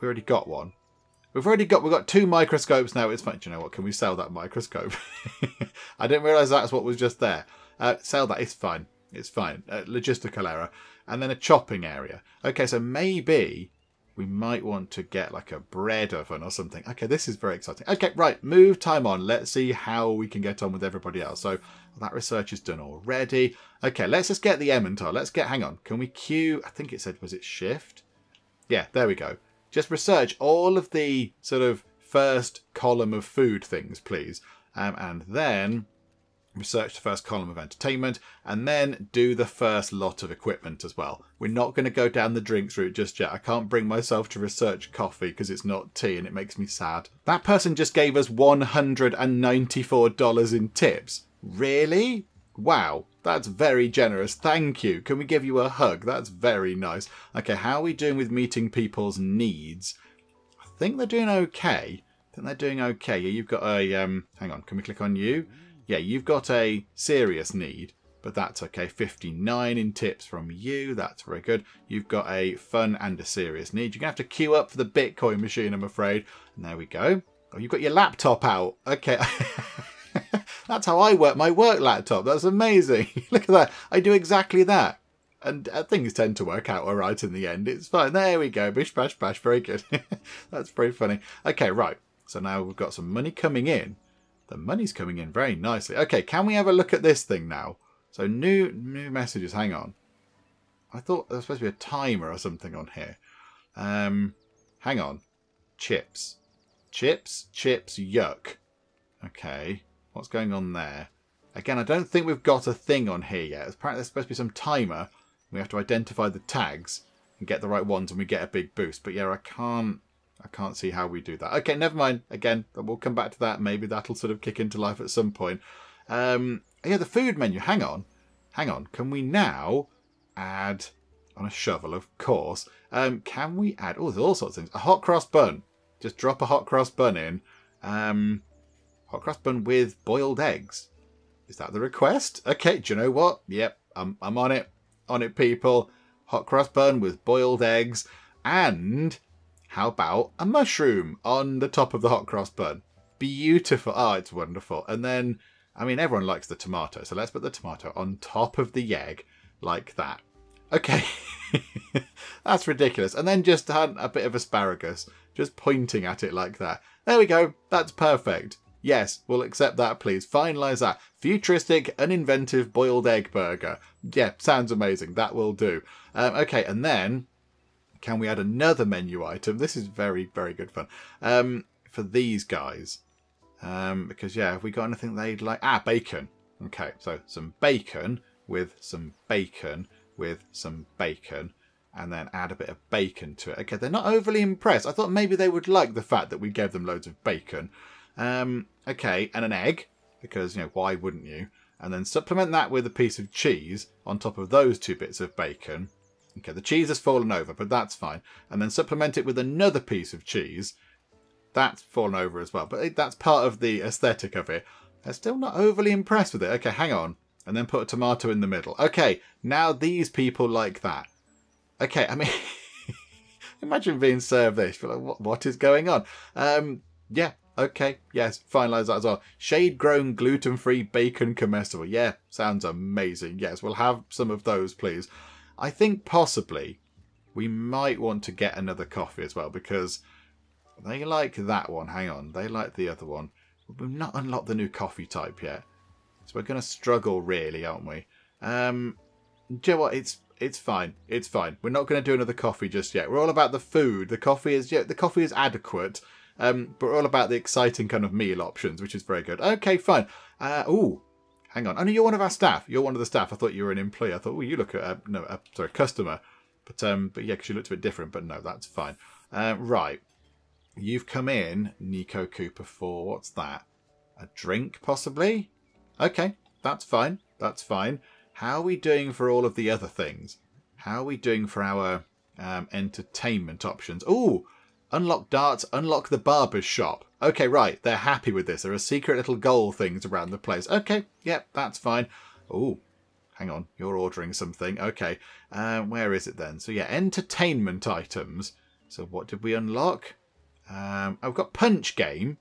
We already got one. We've already got, we've got two microscopes now. It's fine. Do you know what? Can we sell that microscope? I didn't realise that's what was just there. Uh, sell that. It's fine. It's fine. Uh, logistical error. And then a chopping area. Okay, so maybe we might want to get like a bread oven or something. Okay, this is very exciting. Okay, right. Move time on. Let's see how we can get on with everybody else. So that research is done already. Okay, let's just get the Emmental. Let's get, hang on. Can we queue? I think it said, was it shift? Yeah, there we go. Just research all of the sort of first column of food things, please. Um, and then research the first column of entertainment. And then do the first lot of equipment as well. We're not going to go down the drinks route just yet. I can't bring myself to research coffee because it's not tea and it makes me sad. That person just gave us one hundred ninety-four dollars in tips. Really? Wow. That's very generous. Thank you. Can we give you a hug? That's very nice. Okay, how are we doing with meeting people's needs? I think they're doing okay. I think they're doing okay. Yeah, you've got a... Um, hang on, can we click on you? Yeah, you've got a serious need, but that's okay. fifty-nine in tips from you. That's very good. You've got a fun and a serious need. You're going to have to queue up for the Bitcoin machine, I'm afraid. And there we go. Oh, you've got your laptop out. Okay. That's how I work my work laptop. That's amazing. Look at that. I do exactly that. And uh, things tend to work out all right in the end. It's fine. There we go. Bish, bash, bash. Very good. That's pretty funny. Okay, right. So now we've got some money coming in. The money's coming in very nicely. Okay, can we have a look at this thing now? So new new messages. Hang on. I thought there was supposed to be a timer or something on here. Um, hang on. Chips. Chips, chips, yuck. Okay. What's going on there? Again, I don't think we've got a thing on here yet. Apparently there's supposed to be some timer. We have to identify the tags and get the right ones and we get a big boost. But yeah, I can't I can't see how we do that. Okay, never mind. Again, we'll come back to that. Maybe that'll sort of kick into life at some point. Um, yeah, the food menu. Hang on. Hang on. Can we now add on a shovel, of course. Um, can we add... Oh, there's all sorts of things. A hot cross bun. Just drop a hot cross bun in. Um... Hot cross bun with boiled eggs. Is that the request? Okay, do you know what? Yep, I'm, I'm on it. On it, people. hot cross bun with boiled eggs, and how about a mushroom on the top of the hot cross bun? Beautiful. Oh, it's wonderful. And then, I mean, everyone likes the tomato, so let's put the tomato on top of the egg like that. Okay, that's ridiculous. And then just had a bit of asparagus, just pointing at it like that. There we go. That's perfect. Yes, we'll accept that, please. Finalise that. Futuristic, uninventive boiled egg burger. Yeah, sounds amazing. That will do. Um, okay, and then can we add another menu item? This is very, very good fun. Um, for these guys. Um, because, yeah, have we got anything they'd like? Ah, bacon. Okay, so some bacon with some bacon with some bacon, and then add a bit of bacon to it. Okay, they're not overly impressed. I thought maybe they would like the fact that we gave them loads of bacon. Um, okay, and an egg, because, you know, why wouldn't you? And then supplement that with a piece of cheese on top of those two bits of bacon. Okay, the cheese has fallen over, but that's fine. And then supplement it with another piece of cheese. That's fallen over as well, but that's part of the aesthetic of it. They're still not overly impressed with it. Okay, hang on. And then put a tomato in the middle. Okay, now these people like that. Okay, I mean, imagine being served this. You're like, what, what is going on? Um, yeah, okay, yes, finalise that as well. Shade-grown, gluten-free, bacon comestible. Yeah, sounds amazing. Yes, we'll have some of those, please. I think possibly we might want to get another coffee as well, because they like that one. Hang on, they like the other one. We've not unlocked the new coffee type yet. So we're going to struggle, really, aren't we? Um, do you know what? It's it's fine. It's fine. We're not going to do another coffee just yet. We're all about the food. The coffee is yeah, the coffee is adequate, um, but we're all about the exciting kind of meal options, which is very good. Okay, fine. Uh, oh, hang on. Oh, no, you're one of our staff. You're one of the staff. I thought you were an employee. I thought, well, you look at a, no, a, sorry, customer, but um, but yeah, because you looked a bit different. But no, that's fine. Uh, right, you've come in, Nico Cooper, for what's that? A drink, possibly. Okay, that's fine. That's fine. How are we doing for all of the other things? How are we doing for our um, entertainment options? Ooh, unlock darts, unlock the barber's shop. Okay, right. They're happy with this. There are secret little goal things around the place. Okay, yep, that's fine. Ooh, hang on. You're ordering something. Okay, uh, where is it then? So, yeah, entertainment items. So what did we unlock? Um, I've got punch game.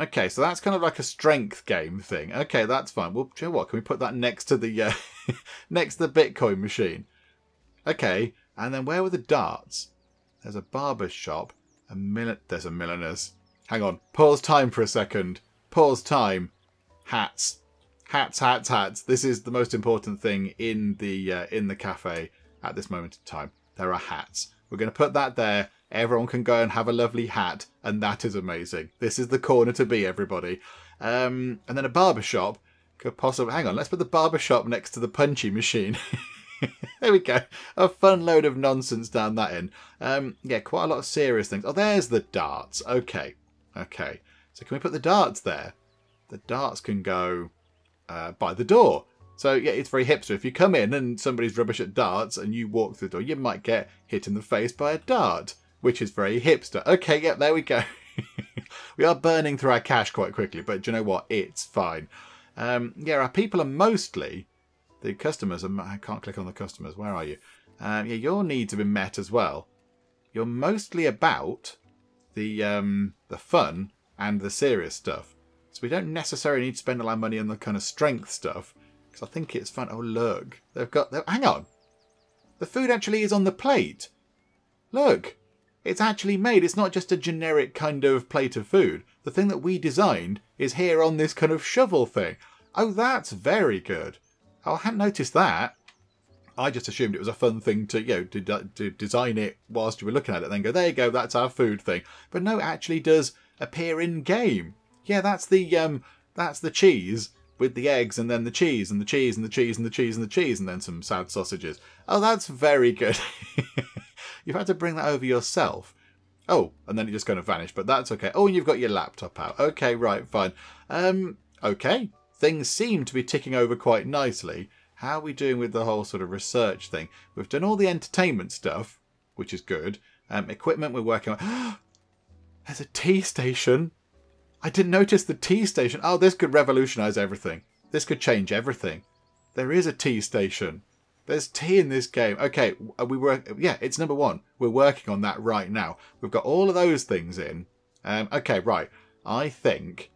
Okay, so that's kind of like a strength game thing. Okay, that's fine. Well, do you know what? Can we put that next to the uh, next to the Bitcoin machine? Okay, and then where were the darts? There's a barber's shop. A mil- There's a milliner's. Hang on. Pause time for a second. Pause time. Hats. Hats, hats, hats. This is the most important thing in the, uh, in the cafe at this moment in time. There are hats. We're going to put that there. Everyone can go and have a lovely hat, and that is amazing. This is the corner to be, everybody. Um, and then a barbershop could possibly... Hang on, let's put the barbershop next to the punchy machine. There we go. A fun load of nonsense down that end. Um, yeah, quite a lot of serious things. Oh, there's the darts. Okay, okay. So can we put the darts there? The darts can go uh, by the door. So, yeah, it's very hipster. If you come in and somebody's rubbish at darts and you walk through the door, you might get hit in the face by a dart, which is very hipster. Okay, yep, yeah, there we go. We are burning through our cash quite quickly, but do you know what? It's fine. Um, yeah, our people are mostly... The customers are... I can't click on the customers. Where are you? Um, yeah, your needs have been met as well. You're mostly about the um, the fun and the serious stuff. So we don't necessarily need to spend all our money on the kind of strength stuff, because I think it's fun. Oh, look. They've got... They've, hang on. The food actually is on the plate. Look. It's actually made. It's not just a generic kind of plate of food. The thing that we designed is here on this kind of shovel thing. Oh, that's very good. Oh, I hadn't noticed that. I just assumed it was a fun thing to, you know, to, to design it whilst you were looking at it. Then go, there you go, that's our food thing. But no, it actually does appear in game. Yeah, that's the um, that's the cheese with the eggs, and then the cheese, and the cheese, and the cheese, and the cheese, and the cheese, and then some sad sausages. Oh, that's very good. You've had to bring that over yourself. Oh, and then it just kind of vanished, but that's okay. Oh, and you've got your laptop out. Okay, right, fine. Um, okay, things seem to be ticking over quite nicely. How are we doing with the whole sort of research thing? We've done all the entertainment stuff, which is good. Um, equipment we're working on. There's a tea station. I didn't notice the tea station. Oh, this could revolutionise everything. This could change everything. There is a tea station. There's tea in this game. Okay, we were, yeah, it's number one. We're working on that right now. We've got all of those things in. Um, okay, right. I think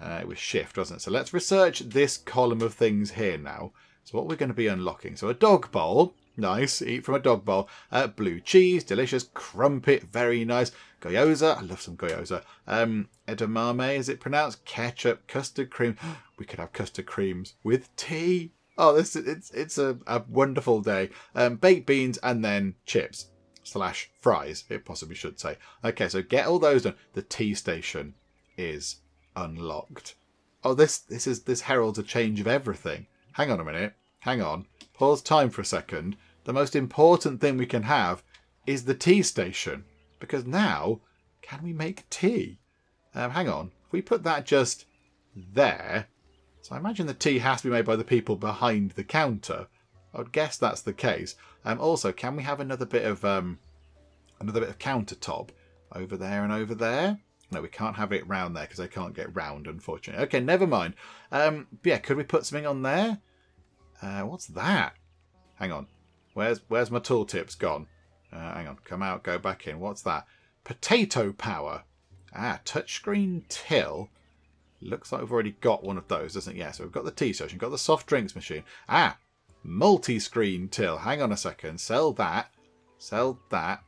uh, it was shift, wasn't it? So let's research this column of things here now. So what we're going to be unlocking. So a dog bowl. Nice. Eat from a dog bowl. Uh, blue cheese. Delicious. Crumpet. Very nice. Gyoza. I love some gyoza. Um, edamame, is it pronounced? Ketchup. Custard cream. We could have custard creams with tea. Oh, this it's it's a, a wonderful day. Um, baked beans and then chips slash fries, it possibly should say. Okay, so get all those done. The tea station is unlocked. Oh, this this is this heralds a change of everything. Hang on a minute. Hang on. Pause time for a second. The most important thing we can have is the tea station, because now can we make tea? Um, hang on. If we put that just there. So I imagine the tea has to be made by the people behind the counter. I would guess that's the case. Um, also, can we have another bit of um, another bit of countertop over there and over there? No, we can't have it round there because they can't get round, unfortunately. Okay, never mind. Um, yeah, could we put something on there? Uh, what's that? Hang on. Where's where's my tooltips gone? Uh, hang on. Come out. Go back in. What's that? Potato power. Ah, touchscreen till. Looks like we've already got one of those, doesn't it? Yeah, so we've got the tea station, got the soft drinks machine. Ah, multi-screen till. Hang on a second. Sell that. Sell that.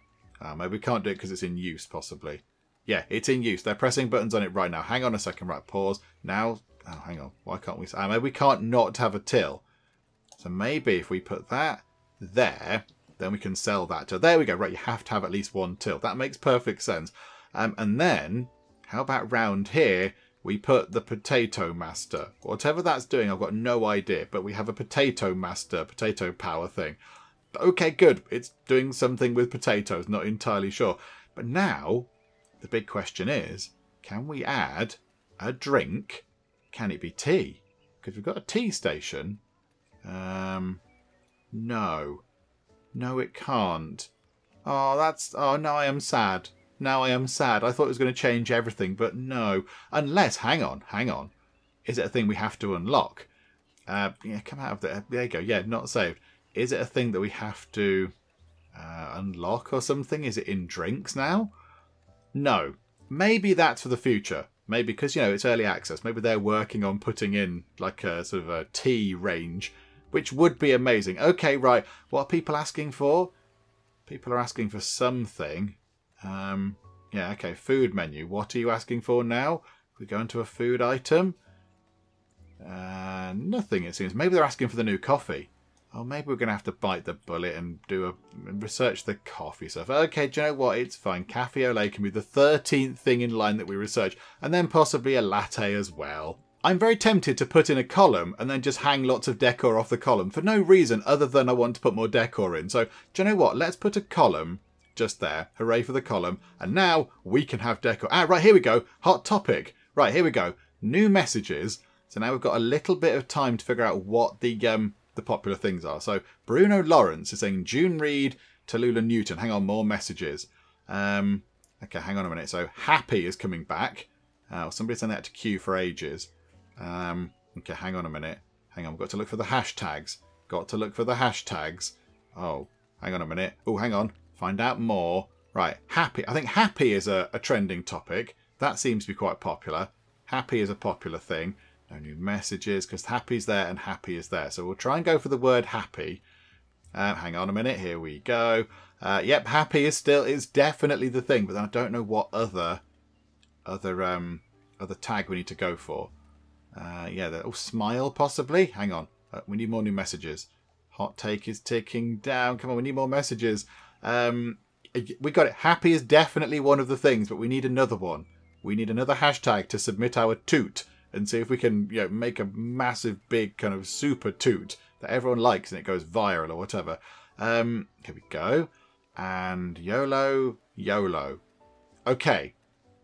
Oh, maybe we can't do it because it's in use, possibly. Yeah, it's in use. They're pressing buttons on it right now. Hang on a second. Right, pause. Now, oh, hang on. Why can't we? Ah, maybe we can't not have a till. So maybe if we put that there, then we can sell that till. There we go. Right, you have to have at least one till. That makes perfect sense. Um, and then, how about round here? We put the potato master. Whatever that's doing, I've got no idea. But we have a potato master, potato power thing. But okay, good. It's doing something with potatoes. Not entirely sure. But now, the big question is, can we add a drink? Can it be tea? Because we've got a tea station. Um, no. No, it can't. Oh, that's... Oh, no, I am sad. Now I am sad. I thought it was going to change everything, but no. Unless, hang on, hang on. Is it a thing we have to unlock? Uh, yeah, come out of there. There you go. Yeah, not saved. Is it a thing that we have to uh, unlock or something? Is it in drinks now? No. Maybe that's for the future. Maybe because, you know, it's early access. Maybe they're working on putting in like a sort of a tea range, which would be amazing. Okay, right. What are people asking for? People are asking for something. Um, yeah, okay, food menu. What are you asking for now? If we go into a food item. Uh, nothing, it seems. Maybe they're asking for the new coffee. Oh, maybe we're going to have to bite the bullet and do a and research the coffee stuff. Okay, do you know what? It's fine. Cafe au lait can be the thirteenth thing in line that we research. And then possibly a latte as well. I'm very tempted to put in a column and then just hang lots of decor off the column for no reason other than I want to put more decor in. So, do you know what? Let's put a column... just there. Hooray for the column. And now we can have decor. Ah, right, here we go. Hot topic. Right, here we go. New messages. So now we've got a little bit of time to figure out what the um, the popular things are. So Bruno Lawrence is saying June Reed, Tallulah Newton. Hang on, more messages. Um, okay, hang on a minute. So Happy is coming back. Uh, somebody sent that to queue for ages. Um, okay, hang on a minute. Hang on, we've got to look for the hashtags. Got to look for the hashtags. Oh, hang on a minute. Oh, hang on. Find out more. Right, happy. I think happy is a, a trending topic. That seems to be quite popular. Happy is a popular thing. No new messages, because happy's there and happy is there. So we'll try and go for the word happy. Uh, hang on a minute. Here we go. Uh, yep, happy is still is definitely the thing, but then I don't know what other other um other tag we need to go for. Uh, yeah, oh, smile possibly. Hang on. Uh, we need more new messages. Hot take is ticking down. Come on, we need more messages. Um, we got it. Happy is definitely one of the things, but we need another one. We need another hashtag to submit our toot and see if we can, you know, make a massive, big kind of super toot that everyone likes and it goes viral or whatever. Um, here we go. And YOLO, YOLO. Okay.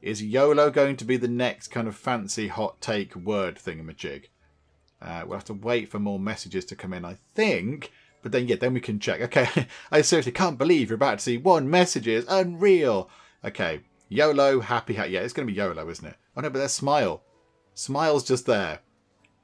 Is YOLO going to be the next kind of fancy hot take word thingamajig? Uh, we'll have to wait for more messages to come in, I think. But then, yeah, then we can check. Okay, I seriously can't believe you're about to see one message is unreal. Okay, YOLO, happy, happy. Yeah, it's going to be YOLO, isn't it? Oh, no, but there's smile. Smile's just there.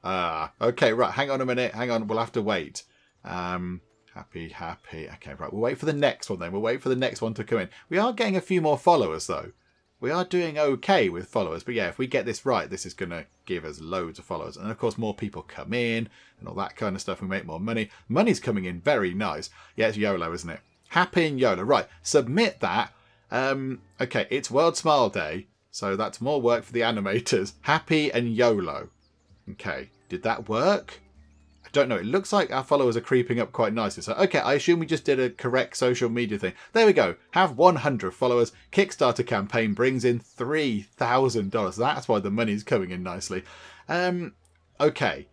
Ah, uh, okay, right. Hang on a minute. Hang on. We'll have to wait. Um, Happy, happy. Okay, right. We'll wait for the next one then. We'll wait for the next one to come in. We are getting a few more followers, though. We are doing okay with followers. But yeah, if we get this right, this is going to give us loads of followers. And of course, more people come in and all that kind of stuff. We make more money. Money's coming in very nice. Yeah, it's YOLO, isn't it? Happy and YOLO. Right. Submit that. Um, okay, it's World Smile Day. So that's more work for the animators. Happy and YOLO. Okay. Did that work? Don't know. It looks like our followers are creeping up quite nicely. So, okay, I assume we just did a correct social media thing. There we go. Have one hundred followers. Kickstarter campaign brings in three thousand dollars. That's why the money's coming in nicely. Um, okay.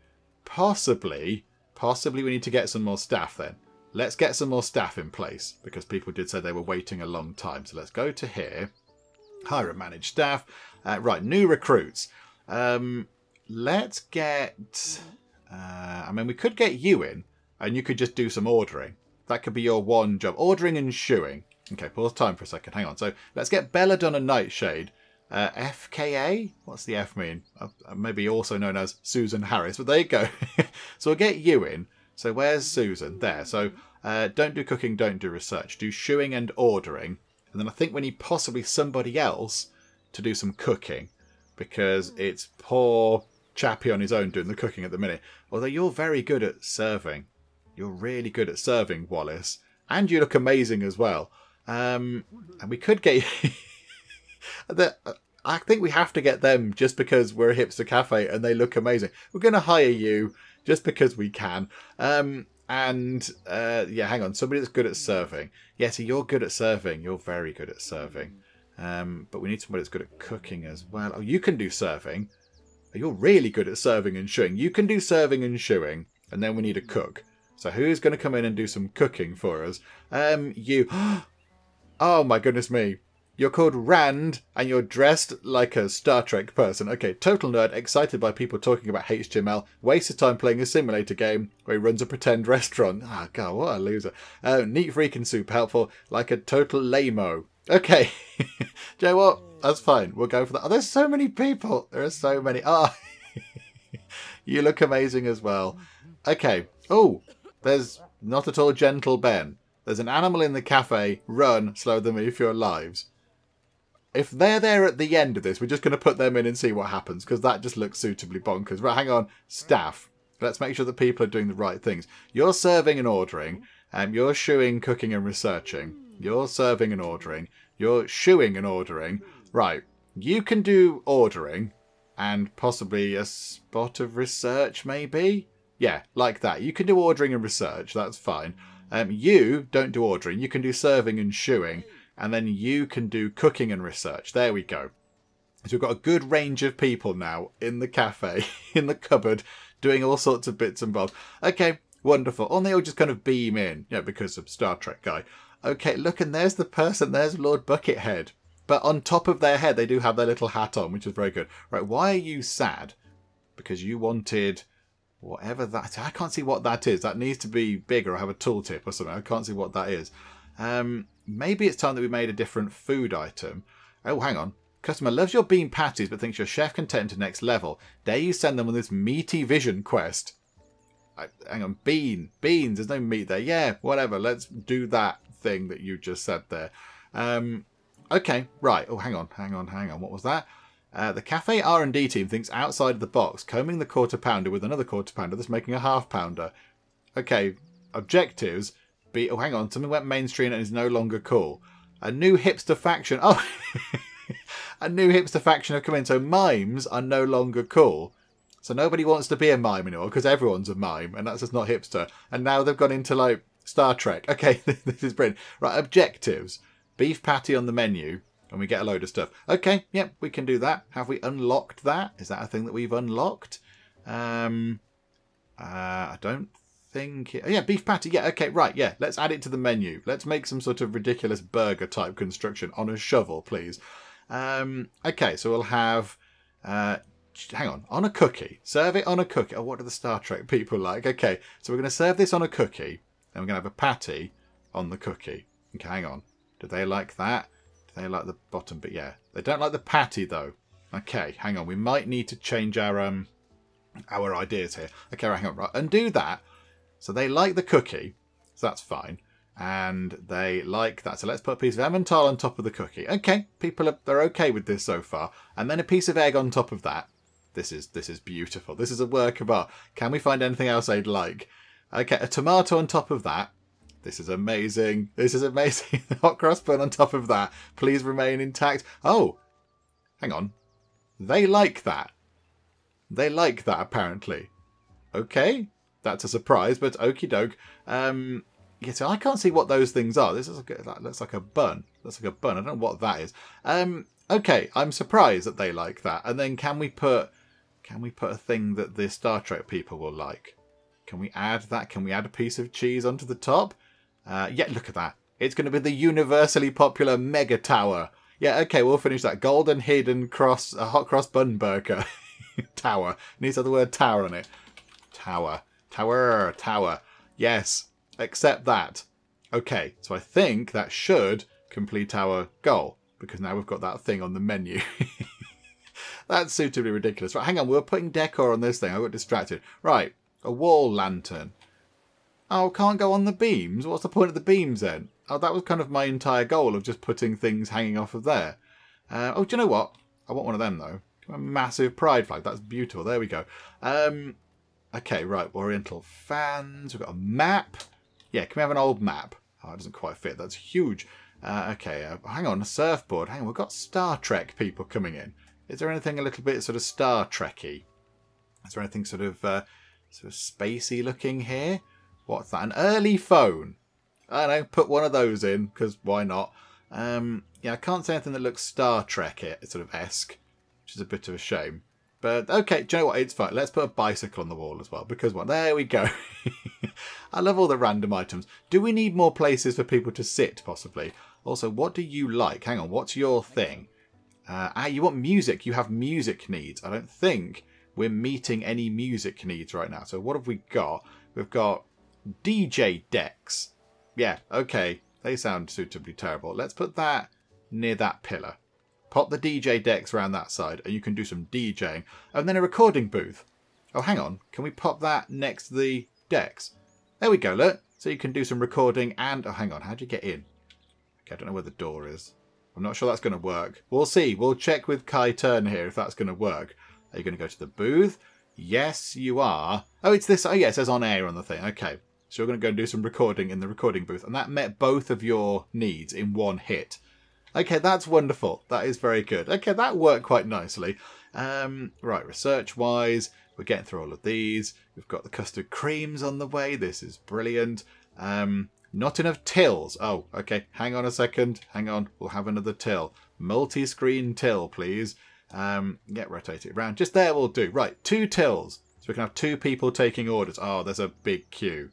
Possibly, possibly we need to get some more staff then. Let's get some more staff in place because people did say they were waiting a long time. So let's go to here. Hire and manage staff. Uh, right. New recruits. Um, let's get... Uh, I mean, we could get you in and you could just do some ordering. That could be your one job. Ordering and shoeing. Okay, pause time for a second. Hang on. So let's get Belladonna Nightshade. Uh, F K A? What's the F mean? Uh, maybe also known as Susan Harris, but there you go. So we'll get you in. So where's Susan? There. So uh, don't do cooking, don't do research. Do shoeing and ordering. And then I think we need possibly somebody else to do some cooking because it's poor... Chappy on his own doing the cooking at the minute. Although you're very good at serving. You're really good at serving, Wallace. And you look amazing as well. Um, and we could get... the, I think we have to get them just because we're a hipster cafe and they look amazing. We're going to hire you just because we can. Um, and, uh, yeah, hang on. Somebody that's good at serving. Yeah, so you're good at serving. You're very good at serving. Um, but we need somebody that's good at cooking as well. Oh, you can do serving. You're really good at serving and shoeing. You can do serving and shoeing. And then we need a cook. So who's going to come in and do some cooking for us? Um, you. Oh my goodness me. You're called Rand and you're dressed like a Star Trek person. Okay, total nerd, excited by people talking about H T M L. Wasted time playing a simulator game where he runs a pretend restaurant. Ah, oh, God, what a loser. Uh, neat freak and super helpful, like a total lame-o. Okay. Do you know what? That's fine. We'll go for that. Oh, there's so many people. There are so many. Ah, oh. You look amazing as well. Okay. Oh, there's not at all gentle Ben. There's an animal in the cafe. Run, slow them if you're alive. If they're there at the end of this, we're just going to put them in and see what happens because that just looks suitably bonkers. Right, hang on. Staff. Let's make sure that people are doing the right things. You're serving and ordering. Um, you're shoeing, cooking and researching. You're serving and ordering. You're shoeing and ordering. Right, you can do ordering and possibly a spot of research, maybe? Yeah, like that. You can do ordering and research. That's fine. Um, you don't do ordering. You can do serving and shoeing. And then you can do cooking and research. There we go. So we've got a good range of people now in the cafe, in the cupboard, doing all sorts of bits and bobs. Okay, wonderful. And they all just kind of beam in, you know, because of Star Trek guy. Okay, look, and there's the person. There's Lord Buckethead. But on top of their head, they do have their little hat on, which is very good. Right, why are you sad? Because you wanted whatever that... I can't see what that is. That needs to be bigger or have a tooltip or something. I can't see what that is. Um, maybe it's time that we made a different food item. Oh, hang on. Customer loves your bean patties but thinks your chef can take them to next level. Dare you send them on this meaty vision quest? I, hang on. Bean. Beans. There's no meat there. Yeah, whatever. Let's do that thing that you just said there. Um... Okay, right. Oh, hang on, hang on, hang on. What was that? Uh, the cafe R and D team thinks outside of the box, combing the quarter pounder with another quarter pounder, that's making a half pounder. Okay, objectives. Be. Oh, hang on. Something went mainstream and is no longer cool. A new hipster faction. Oh, a new hipster faction have come in. So mimes are no longer cool. So nobody wants to be a mime anymore because everyone's a mime and that's just not hipster. And now they've gone into like Star Trek. Okay, this is brilliant. Right, objectives. Beef patty on the menu, and we get a load of stuff. Okay, yep, we can do that. Have we unlocked that? Is that a thing that we've unlocked? Um, uh, I don't think... It, oh, yeah, beef patty. Yeah, okay, right, yeah. Let's add it to the menu. Let's make some sort of ridiculous burger-type construction on a shovel, please. Um, okay, so we'll have... Uh, hang on, on a cookie. Serve it on a cookie. Oh, what do the Star Trek people like? Okay, so we're going to serve this on a cookie, and we're going to have a patty on the cookie. Okay, hang on. Do they like that? Do they like the bottom bit? Yeah. They don't like the patty, though. Okay, hang on. We might need to change our um our ideas here. Okay, right, hang on. Right, undo that. So they like the cookie. So that's fine. And they like that. So let's put a piece of Emmental on top of the cookie. Okay, people are they're okay with this so far. And then a piece of egg on top of that. This is this is beautiful. This is a work of art. Can we find anything else they'd like? Okay, a tomato on top of that. This is amazing. This is amazing. The hot cross bun on top of that. Please remain intact. Oh, hang on. They like that. They like that, apparently. Okay, that's a surprise, but okie doke. Um... Yeah, so I can't see what those things are. This is like a, that looks like a bun. That's like a bun. I don't know what that is. Um, okay, I'm surprised that they like that. And then can we put can we put a thing that the Star Trek people will like? Can we add that? Can we add a piece of cheese onto the top? Uh, yeah, look at that. It's going to be the universally popular Mega Tower. Yeah, okay, we'll finish that. Golden Hidden Cross, a Hot Cross Bun Burger Tower. Needs to have the word tower on it. Tower. Tower. Tower. Yes. Accept that. Okay, so I think that should complete our goal, because now we've got that thing on the menu. That's suitably ridiculous. Right, hang on, we were putting decor on this thing. I got distracted. Right, a wall lantern. Oh, can't go on the beams? What's the point of the beams then? Oh, that was kind of my entire goal of just putting things hanging off of there. Uh, oh, do you know what? I want one of them, though. A massive pride flag. That's beautiful. There we go. Um, okay, right, Oriental fans. We've got a map. Yeah, can we have an old map? Oh, it doesn't quite fit. That's huge. Uh, okay, uh, hang on, a surfboard. Hang on, we've got Star Trek people coming in. Is there anything a little bit sort of Star Trek-y? Is there anything sort of uh, sort of spacey looking here? What's that? An early phone. I don't know, put one of those in, because why not? Um, yeah, I can't say anything that looks Star Trek-y, sort of esque, which is a bit of a shame. But, okay, do you know what? It's fine. Let's put a bicycle on the wall as well, because what? Well, there we go. I love all the random items. Do we need more places for people to sit, possibly? Also, what do you like? Hang on, what's your thing? Uh, ah, you want music. You have music needs. I don't think we're meeting any music needs right now. So what have we got? We've got D J decks. Yeah, okay. They sound suitably terrible. Let's put that near that pillar. Pop the D J decks around that side, and you can do some DJing. And then a recording booth. Oh, hang on. Can we pop that next to the decks? There we go, look. So you can do some recording and... Oh, hang on. How do you get in? Okay, I don't know where the door is. I'm not sure that's going to work. We'll see. We'll check with Kai Turn here if that's going to work. Are you going to go to the booth? Yes, you are. Oh, it's this. Oh, yeah, it says on air on the thing. Okay. So you're going to go and do some recording in the recording booth. And that met both of your needs in one hit. Okay, that's wonderful. That is very good. Okay, that worked quite nicely. Um, right, research-wise, we're getting through all of these. We've got the custard creams on the way. This is brilliant. Um, not enough tills. Oh, okay. Hang on a second. Hang on. We'll have another till. Multi-screen till, please. Um, yeah, rotate it around. Just there will do. Right, two tills. So we can have two people taking orders. Oh, there's a big queue.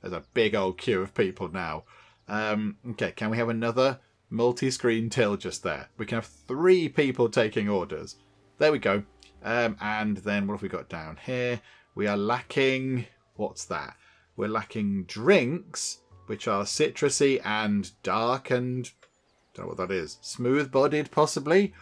There's a big old queue of people now. Um, okay, can we have another... multi-screen till just there. We can have three people taking orders. There we go. Um, and then what have we got down here? We are lacking... What's that? We're lacking drinks, which are citrusy and dark and... I don't know what that is. Smooth-bodied, possibly?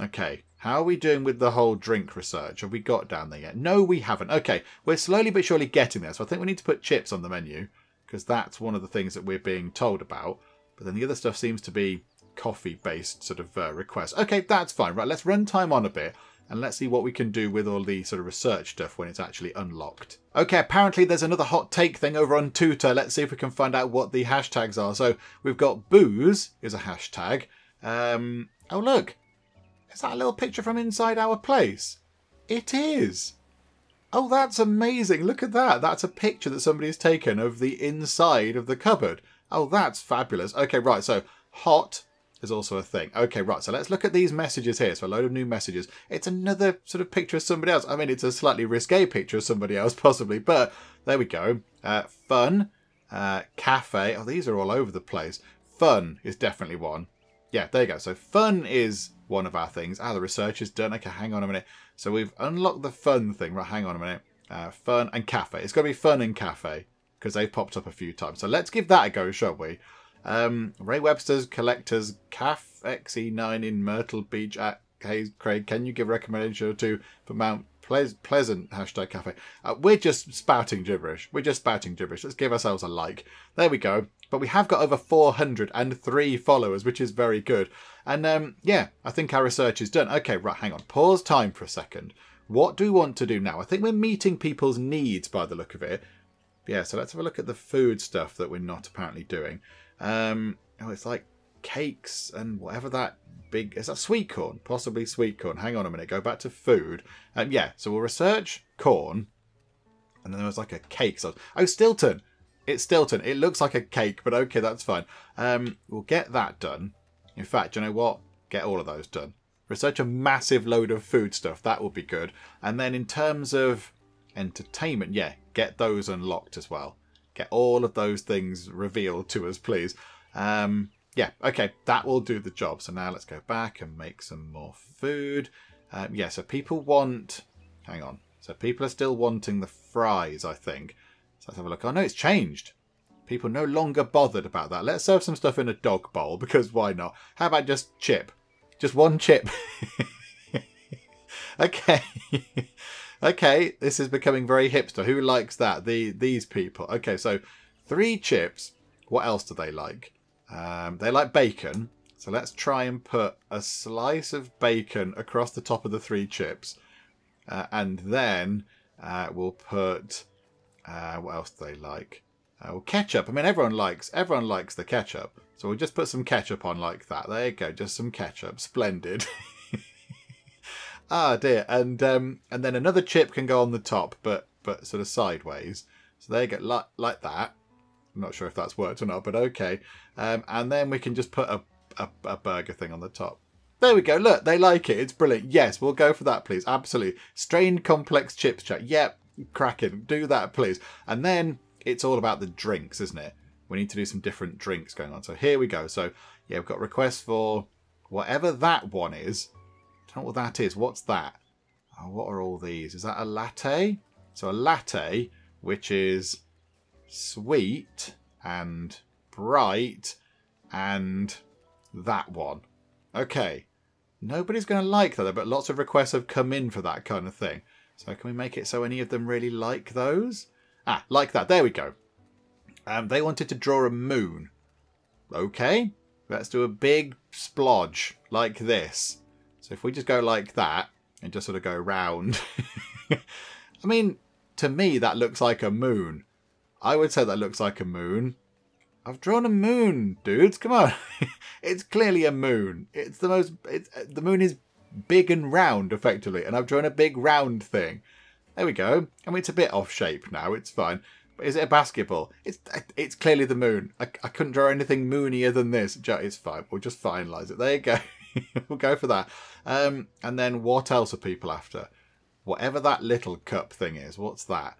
Okay. How are we doing with the whole drink research? Have we got down there yet? No, we haven't. Okay. We're slowly but surely getting there. So I think we need to put chips on the menu, because that's one of the things that we're being told about. But then the other stuff seems to be coffee-based sort of uh, requests. Okay, that's fine. Right, let's run time on a bit and let's see what we can do with all the sort of research stuff when it's actually unlocked. Okay, apparently there's another hot take thing over on Tuta. Let's see if we can find out what the hashtags are. So we've got booze is a hashtag. Um, oh, look. Is that a little picture from inside our place? It is. Oh, that's amazing. Look at that. That's a picture that somebody has taken of the inside of the cupboard. Oh, that's fabulous. Okay, right, so hot is also a thing. Okay, right, so let's look at these messages here. So a load of new messages. It's another sort of picture of somebody else. I mean, it's a slightly risque picture of somebody else, possibly, but there we go. Uh, fun, uh, cafe. Oh, these are all over the place. Fun is definitely one. Yeah, there you go. So fun is one of our things. Ah, the research is done. Okay, hang on a minute. So we've unlocked the fun thing. Right, hang on a minute. Uh, fun and cafe. It's got to be fun and cafe, because they've popped up a few times. So let's give that a go, shall we? Um, Ray Webster's Collector's Caf X E nine in Myrtle Beach at Hayes Craig. Can you give a recommendation or two for Mount Ple pleasant hashtag cafe. Uh, we're just spouting gibberish. We're just spouting gibberish. Let's give ourselves a like. There we go. But we have got over four hundred and three followers, which is very good. And um, yeah, I think our research is done. Okay, right, hang on. Pause time for a second. What do we want to do now? I think we're meeting people's needs by the look of it. Yeah, so let's have a look at the food stuff that we're not apparently doing. Um, oh, it's like cakes and whatever that big... Is that sweet corn? Possibly sweet corn. Hang on a minute. Go back to food. Um, yeah, so we'll research corn. And then there was like a cake. So, oh, Stilton. It's Stilton. It looks like a cake, but okay, that's fine. Um, we'll get that done. In fact, you know what? Get all of those done. Research a massive load of food stuff. That will be good. And then in terms of entertainment, yeah, get those unlocked as well. Get all of those things revealed to us, please. Um, yeah, okay, that will do the job. So now let's go back and make some more food. Um, yeah, so people want... Hang on. So people are still wanting the fries, I think. Let's have a look. Oh, no, it's changed. People no longer bothered about that. Let's serve some stuff in a dog bowl, because why not? How about just chip? Just one chip. Okay. Okay, this is becoming very hipster. Who likes that? The These people. Okay, so three chips. What else do they like? Um, they like bacon. So let's try and put a slice of bacon across the top of the three chips. Uh, and then uh, we'll put... Uh, what else do they like? Uh, well, ketchup. I mean, everyone likes everyone likes the ketchup. So we'll just put some ketchup on like that. There you go. Just some ketchup. Splendid. Ah, dear. And um, and then another chip can go on the top, but but sort of sideways. So there you go. Like, like that. I'm not sure if that's worked or not, but okay. Um, and then we can just put a, a, a burger thing on the top. There we go. Look, they like it. It's brilliant. Yes, we'll go for that, please. Absolutely. Strained complex chips chat. Yep. Cracking. Do that, please. And then it's all about the drinks, isn't it? We need to do some different drinks going on. So here we go. So yeah, we've got requests for whatever that one is. I don't know what that is. What's that? Oh, what are all these? Is that a latte? So a latte, which is sweet and bright and that one. Okay. Nobody's going to like that, but lots of requests have come in for that kind of thing. So can we make it so any of them really like those? Ah, like that. There we go. Um, they wanted to draw a moon. Okay. Let's do a big splodge like this. So if we just go like that and just sort of go round. I mean, to me, that looks like a moon. I would say that looks like a moon. I've drawn a moon, dudes. Come on. It's clearly a moon. It's the most... It's, the moon is... big and round, effectively, and I've drawn a big round thing. There we go. I mean, it's a bit off shape now. It's fine. But is it a basketball? It's it's clearly the moon. I, I couldn't draw anything moonier than this. It's fine. We'll just finalise it. There you go. We'll go for that. Um, and then what else are people after? Whatever that little cup thing is. What's that?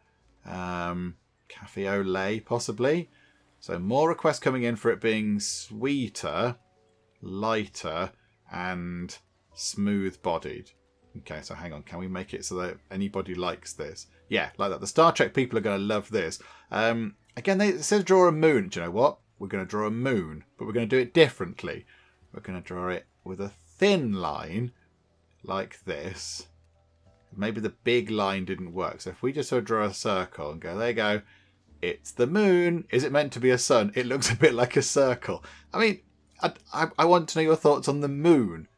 Um, cafe au lait, possibly. So more requests coming in for it being sweeter, lighter, and... smooth bodied. Okay, so hang on, can we make it so that anybody likes this? Yeah, like that. The Star Trek people are going to love this. Um, again, they, it says draw a moon. Do you know what? We're going to draw a moon, but we're going to do it differently. We're going to draw it with a thin line like this. Maybe the big line didn't work. So if we just sort of draw a circle and go, there you go. It's the moon. Is it meant to be a sun? It looks a bit like a circle. I mean, I, I, I want to know your thoughts on the moon.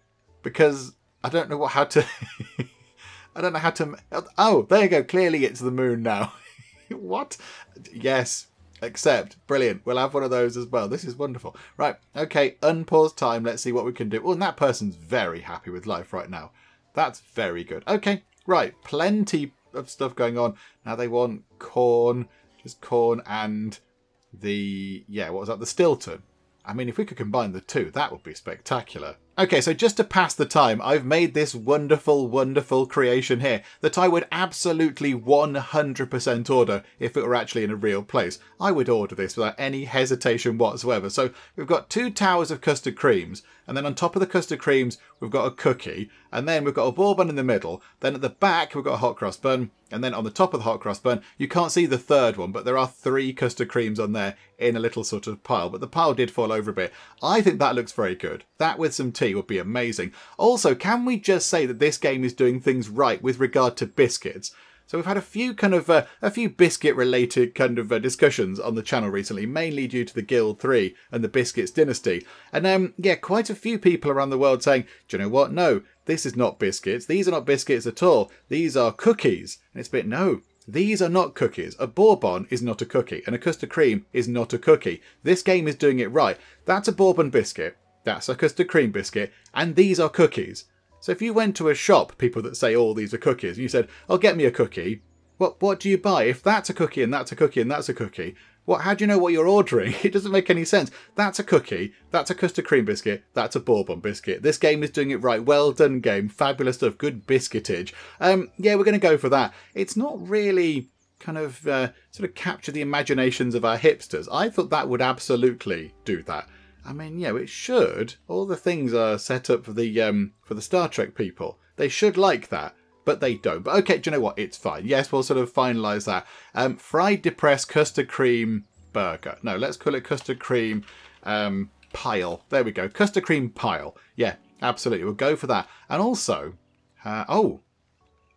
Because I don't know what, how to... I don't know how to... Oh, there you go. Clearly it's the moon now. What? Yes. Accept. Brilliant. We'll have one of those as well. This is wonderful. Right. Okay. Unpause time. Let's see what we can do. Oh, and that person's very happy with life right now. That's very good. Okay. Right. Plenty of stuff going on. Now they want corn. Just corn and the... Yeah, what was that? The Stilton. I mean, if we could combine the two, that would be spectacular. Okay, so just to pass the time, I've made this wonderful, wonderful creation here that I would absolutely one hundred percent order if it were actually in a real place. I would order this without any hesitation whatsoever. So we've got two towers of custard creams, and then on top of the custard creams, we've got a cookie, and then we've got a bourbon in the middle. Then at the back, we've got a hot cross bun, and then on the top of the hot cross bun, you can't see the third one, but there are three custard creams on there in a little sort of pile, but the pile did fall over a bit. I think that looks very good. That with some tea would be amazing. Also, can we just say that this game is doing things right with regard to biscuits? So we've had a few kind of uh, a few biscuit-related kind of uh, discussions on the channel recently, mainly due to the Guild three and the Biscuits Dynasty. And um, yeah, quite a few people around the world saying, do you know what? No, this is not biscuits. These are not biscuits at all. These are cookies. And it's a bit, no, these are not cookies. A bourbon is not a cookie, and a custard cream is not a cookie. This game is doing it right. That's a bourbon biscuit. That's a custard cream biscuit. And these are cookies. So if you went to a shop, people that say, oh, these are cookies, and you said, oh, get me a cookie, what what do you buy? If that's a cookie and that's a cookie and that's a cookie, what? How do you know what you're ordering? It doesn't make any sense. That's a cookie, that's a custard cream biscuit, that's a bourbon biscuit. This game is doing it right. Well done, game. Fabulous stuff. Good biscuitage. Um, yeah, we're going to go for that. It's not really kind of uh, sort of capture the imaginations of our hipsters. I thought that would absolutely do that. I mean, yeah, it should. All the things are set up for the um, for the Star Trek people. They should like that, but they don't. But okay, do you know what? It's fine. Yes, we'll sort of finalise that. Um, fried depressed custard cream burger. No, let's call it custard cream um, pile. There we go. Custard cream pile. Yeah, absolutely. We'll go for that. And also, uh, oh,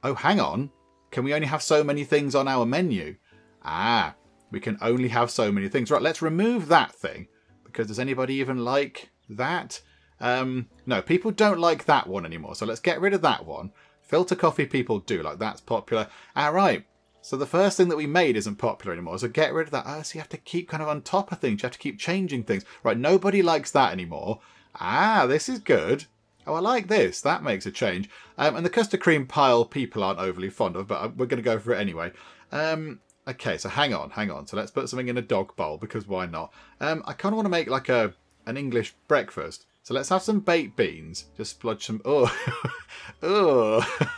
oh, hang on. Can we only have so many things on our menu? Ah, we can only have so many things. Right, let's remove that thing. Because does anybody even like that? Um, no, people don't like that one anymore. So let's get rid of that one. Filter coffee people do like, that's popular. All right. So the first thing that we made isn't popular anymore. So get rid of that. Oh, so you have to keep kind of on top of things. You have to keep changing things. Right. Nobody likes that anymore. Ah, this is good. Oh, I like this. That makes a change. Um, and the custard cream pile people aren't overly fond of, but we're going to go for it anyway. Um, Okay, so hang on, hang on. So let's put something in a dog bowl, because why not? Um, I kind of want to make like a an English breakfast. So let's have some baked beans. Just splodge some... Oh, oh.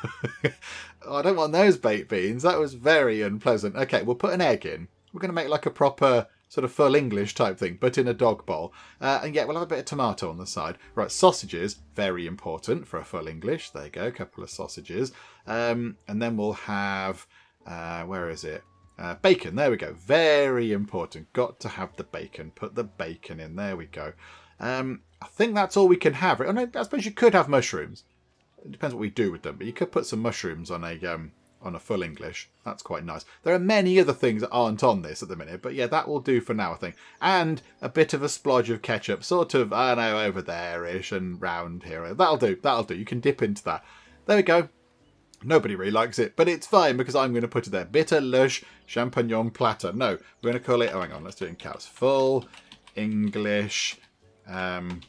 Oh, I don't want those baked beans. That was very unpleasant. Okay, we'll put an egg in. We're going to make like a proper sort of full English type thing, but in a dog bowl. Uh, and yeah, we'll have a bit of tomato on the side. Right, sausages, very important for a full English. There you go, a couple of sausages. Um, and then we'll have... Uh, where is it? Uh, bacon, there we go. Very important. Got to have the bacon. Put the bacon in. There we go. Um, I think that's all we can have. Oh, no, I suppose you could have mushrooms. It depends what we do with them, but you could put some mushrooms on a um, on a full English. That's quite nice. There are many other things that aren't on this at the minute, but yeah, that will do for now, I think. And a bit of a splodge of ketchup, sort of, I don't know, over there-ish and round here. That'll do. That'll do. You can dip into that. There we go. Nobody really likes it, but it's fine because I'm going to put it there. Bitter lush champignon platter. No, we're going to call it... Oh, hang on. Let's do it in caps. Full English um,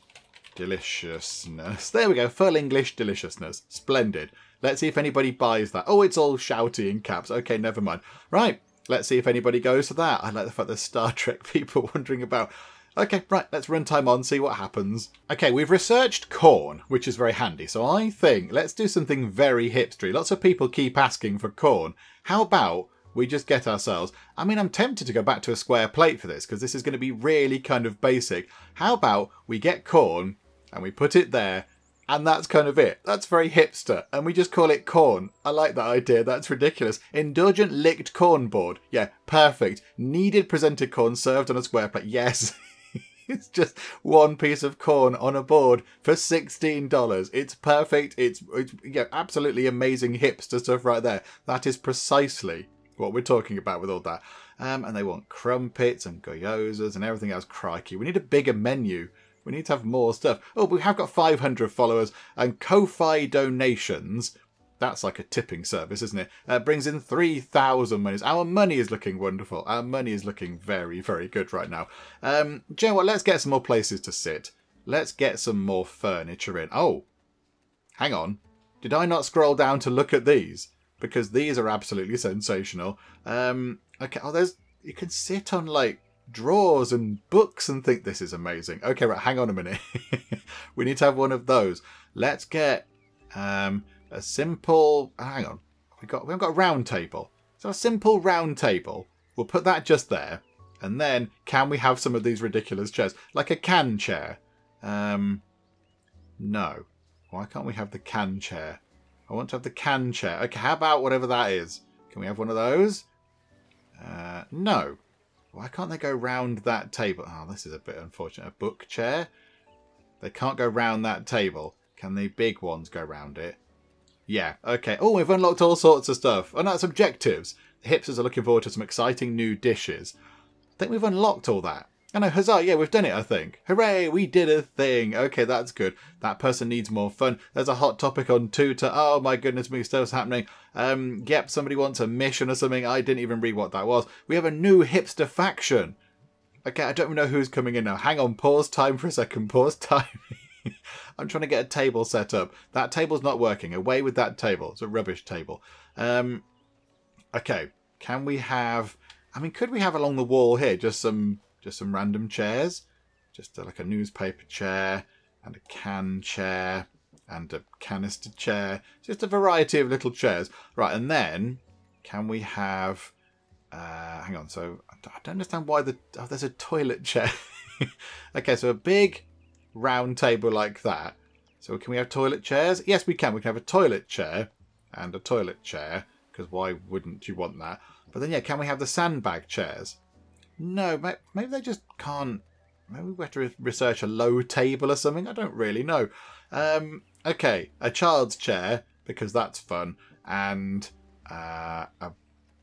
deliciousness. There we go. Full English deliciousness. Splendid. Let's see if anybody buys that. Oh, it's all shouty in caps. Okay, never mind. Right. Let's see if anybody goes to that. I like the fact there's Star Trek people wondering about... Okay, right, let's run time on, see what happens. Okay, we've researched corn, which is very handy. So I think let's do something very hipstery. Lots of people keep asking for corn. How about we just get ourselves... I mean, I'm tempted to go back to a square plate for this because this is going to be really kind of basic. How about we get corn and we put it there and that's kind of it. That's very hipster. And we just call it corn. I like that idea. That's ridiculous. Indulgent licked corn board. Yeah, perfect. Kneaded presented corn served on a square plate. Yes. It's just one piece of corn on a board for sixteen dollars. It's perfect. It's, it's yeah, absolutely amazing hipster stuff right there. That is precisely what we're talking about with all that. Um, and they want crumpets and gyozas and everything else. Crikey. We need a bigger menu. We need to have more stuff. Oh, we have got five hundred followers and Ko-Fi donations. That's like a tipping service, isn't it? Uh, brings in three thousand monies. Our money is looking wonderful. Our money is looking very, very good right now. Um, do you know what? Let's get some more places to sit. Let's get some more furniture in. Oh, hang on. Did I not scroll down to look at these? Because these are absolutely sensational. Um, okay. Oh, there's... You can sit on, like, drawers and books and think this is amazing. Okay, right. Hang on a minute. We need to have one of those. Let's get... Um, A simple, hang on, we got we haven't got a round table. So a simple round table. We'll put that just there, and then can we have some of these ridiculous chairs, like a can chair? Um, no. Why can't we have the can chair? I want to have the can chair. Okay, how about whatever that is? Can we have one of those? Uh, no. Why can't they go round that table? Oh, this is a bit unfortunate. A book chair. They can't go round that table. Can the big ones go round it? Yeah, okay. Oh, we've unlocked all sorts of stuff. And that's objectives. The hipsters are looking forward to some exciting new dishes. I think we've unlocked all that. I know, huzzah, yeah, we've done it, I think. Hooray, we did a thing. Okay, that's good. That person needs more fun. There's a hot topic on Tuta. Oh, my goodness me, stuff's happening. Um, yep, somebody wants a mission or something. I didn't even read what that was. We have a new hipster faction. Okay, I don't know who's coming in now. Hang on, pause time for a second. Pause time. I'm trying to get a table set up. That table's not working. Away with that table. It's a rubbish table. Um, okay, can we have... I mean, could we have along the wall here just some... Just some random chairs, just like a newspaper chair and a can chair and a canister chair. Just a variety of little chairs. Right, and then can we have, uh, hang on, so I don't understand why the, oh, there's a toilet chair. Okay, so a big round table like that. So can we have toilet chairs? Yes, we can. We can have a toilet chair and a toilet chair, because why wouldn't you want that? But then, yeah, can we have the sandbag chairs? No, maybe they just can't... Maybe we have to research a low table or something. I don't really know. Um, okay, a child's chair, because that's fun. And uh, a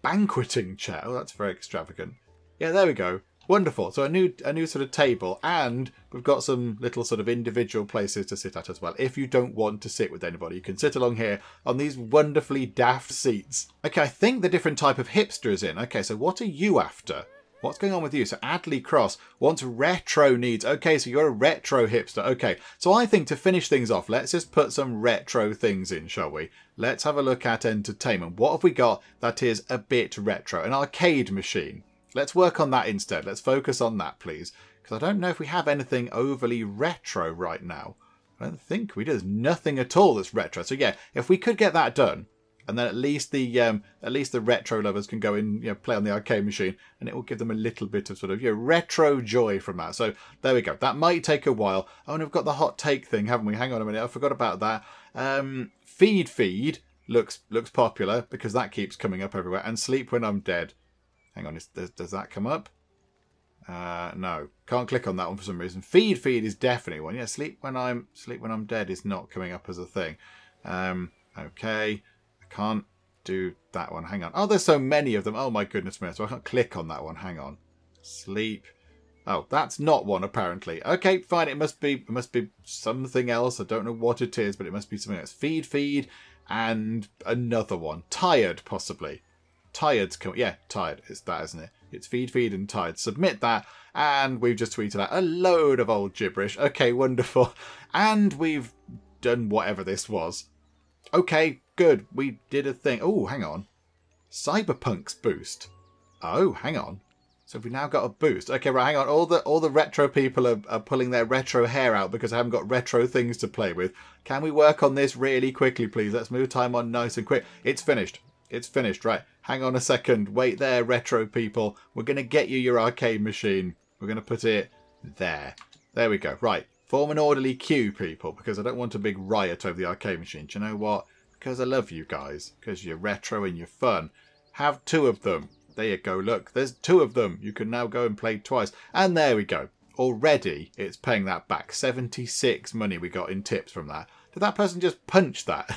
banqueting chair. Oh, that's very extravagant. Yeah, there we go. Wonderful. So a new, a new sort of table. And we've got some little sort of individual places to sit at as well. If you don't want to sit with anybody, you can sit along here on these wonderfully daft seats. Okay, I think the different type of hipster is in. Okay, so what are you after? What's going on with you? So Adley Cross wants retro needs. Okay, so you're a retro hipster. Okay, so I think to finish things off, let's just put some retro things in, shall we? Let's have a look at entertainment. What have we got that is a bit retro? An arcade machine. Let's work on that instead. Let's focus on that, please. Because I don't know if we have anything overly retro right now. I don't think we do. There's nothing at all that's retro. So yeah, if we could get that done. And then at least the um, at least the retro lovers can go in, you know, play on the arcade machine, and it will give them a little bit of sort of, you know, retro joy from that. So there we go. That might take a while. Oh, and we've got the hot take thing, haven't we? Hang on a minute, I forgot about that. Um, feed feed looks looks popular because that keeps coming up everywhere. And sleep when I'm dead. Hang on, is, does, does that come up? Uh, no, can't click on that one for some reason. Feed feed is definitely one. Yeah, sleep when I'm sleep when I'm dead is not coming up as a thing. Um, okay. Can't do that one. Hang on. Oh, there's so many of them. Oh, my goodness me. So I can't click on that one. Hang on. Sleep. Oh, that's not one, apparently. Okay, fine. It must be it must be something else. I don't know what it is, but it must be something else. Feed, feed, and another one. Tired, possibly. Tired's coming. Yeah, tired. It's that, isn't it? It's feed, feed, and tired. Submit that. And we've just tweeted out a load of old gibberish. Okay, wonderful. And we've done whatever this was. Okay, good. We did a thing. Oh, hang on. Cyberpunk's boost. Oh, hang on. So we've now got a boost. Okay, right, hang on. All the all the retro people are, are pulling their retro hair out because I haven't got retro things to play with. Can we work on this really quickly, please? Let's move time on nice and quick. It's finished. It's finished. Right. Hang on a second. Wait there, retro people. We're going to get you your arcade machine. We're going to put it there. There we go. Right. Form an orderly queue, people, because I don't want a big riot over the arcade machine. Do you know what? Because I love you guys. Because you're retro and you're fun. Have two of them. There you go. Look, there's two of them. You can now go and play twice. And there we go. Already, it's paying that back. seventy-six money we got in tips from that. Did that person just punch that?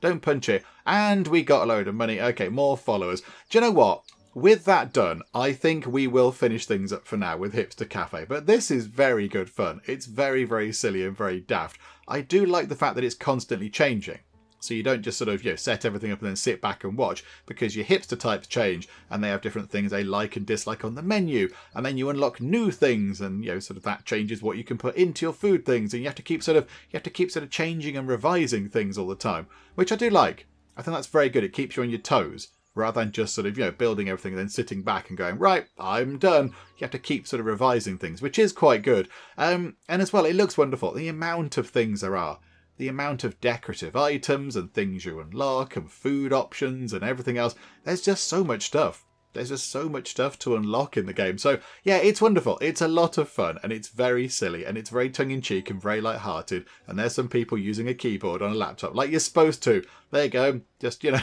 Don't punch it. And we got a load of money. Okay, more followers. Do you know what? With that done, I think we will finish things up for now with Hipster Cafe. But this is very good fun. It's very, very silly and very daft. I do like the fact that it's constantly changing. So you don't just sort of, you know, set everything up and then sit back and watch, because your hipster types change and they have different things they like and dislike on the menu. And then you unlock new things and, you know, sort of that changes what you can put into your food things. And you have to keep sort of, you have to keep sort of changing and revising things all the time, which I do like. I think that's very good. It keeps you on your toes. Rather than just sort of, you know, building everything and then sitting back and going, right, I'm done. You have to keep sort of revising things, which is quite good. Um, and as well, it looks wonderful. The amount of things there are. The amount of decorative items and things you unlock and food options and everything else. There's just so much stuff. There's just so much stuff to unlock in the game. So, yeah, it's wonderful. It's a lot of fun, and it's very silly, and it's very tongue-in-cheek and very light-hearted, and there's some people using a keyboard on a laptop, like you're supposed to. There you go. Just, you know,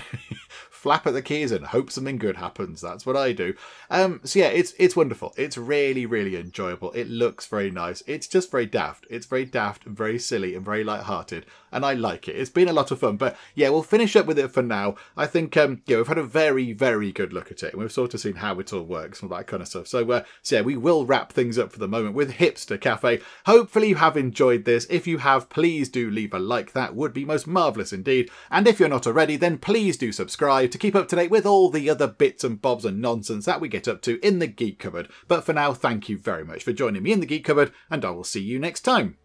flap at the keys and hope something good happens. That's what I do. Um, so yeah, it's it's wonderful. It's really, really enjoyable. It looks very nice. It's just very daft. It's very daft and very silly and very lighthearted. And I like it. It's been a lot of fun. But yeah, we'll finish up with it for now. I think, um, yeah, we've had a very, very good look at it. And we've sort of seen how it all works and all that kind of stuff. So, uh, so yeah, we will wrap things up for the moment with Hipster Cafe. Hopefully you have enjoyed this. If you have, please do leave a like. That would be most marvellous indeed. And if you're not already, then please do subscribe to keep up to date with all the other bits and bobs and nonsense that we get up to in the Geek Cupboard. But for now, thank you very much for joining me in the Geek Cupboard, and I will see you next time.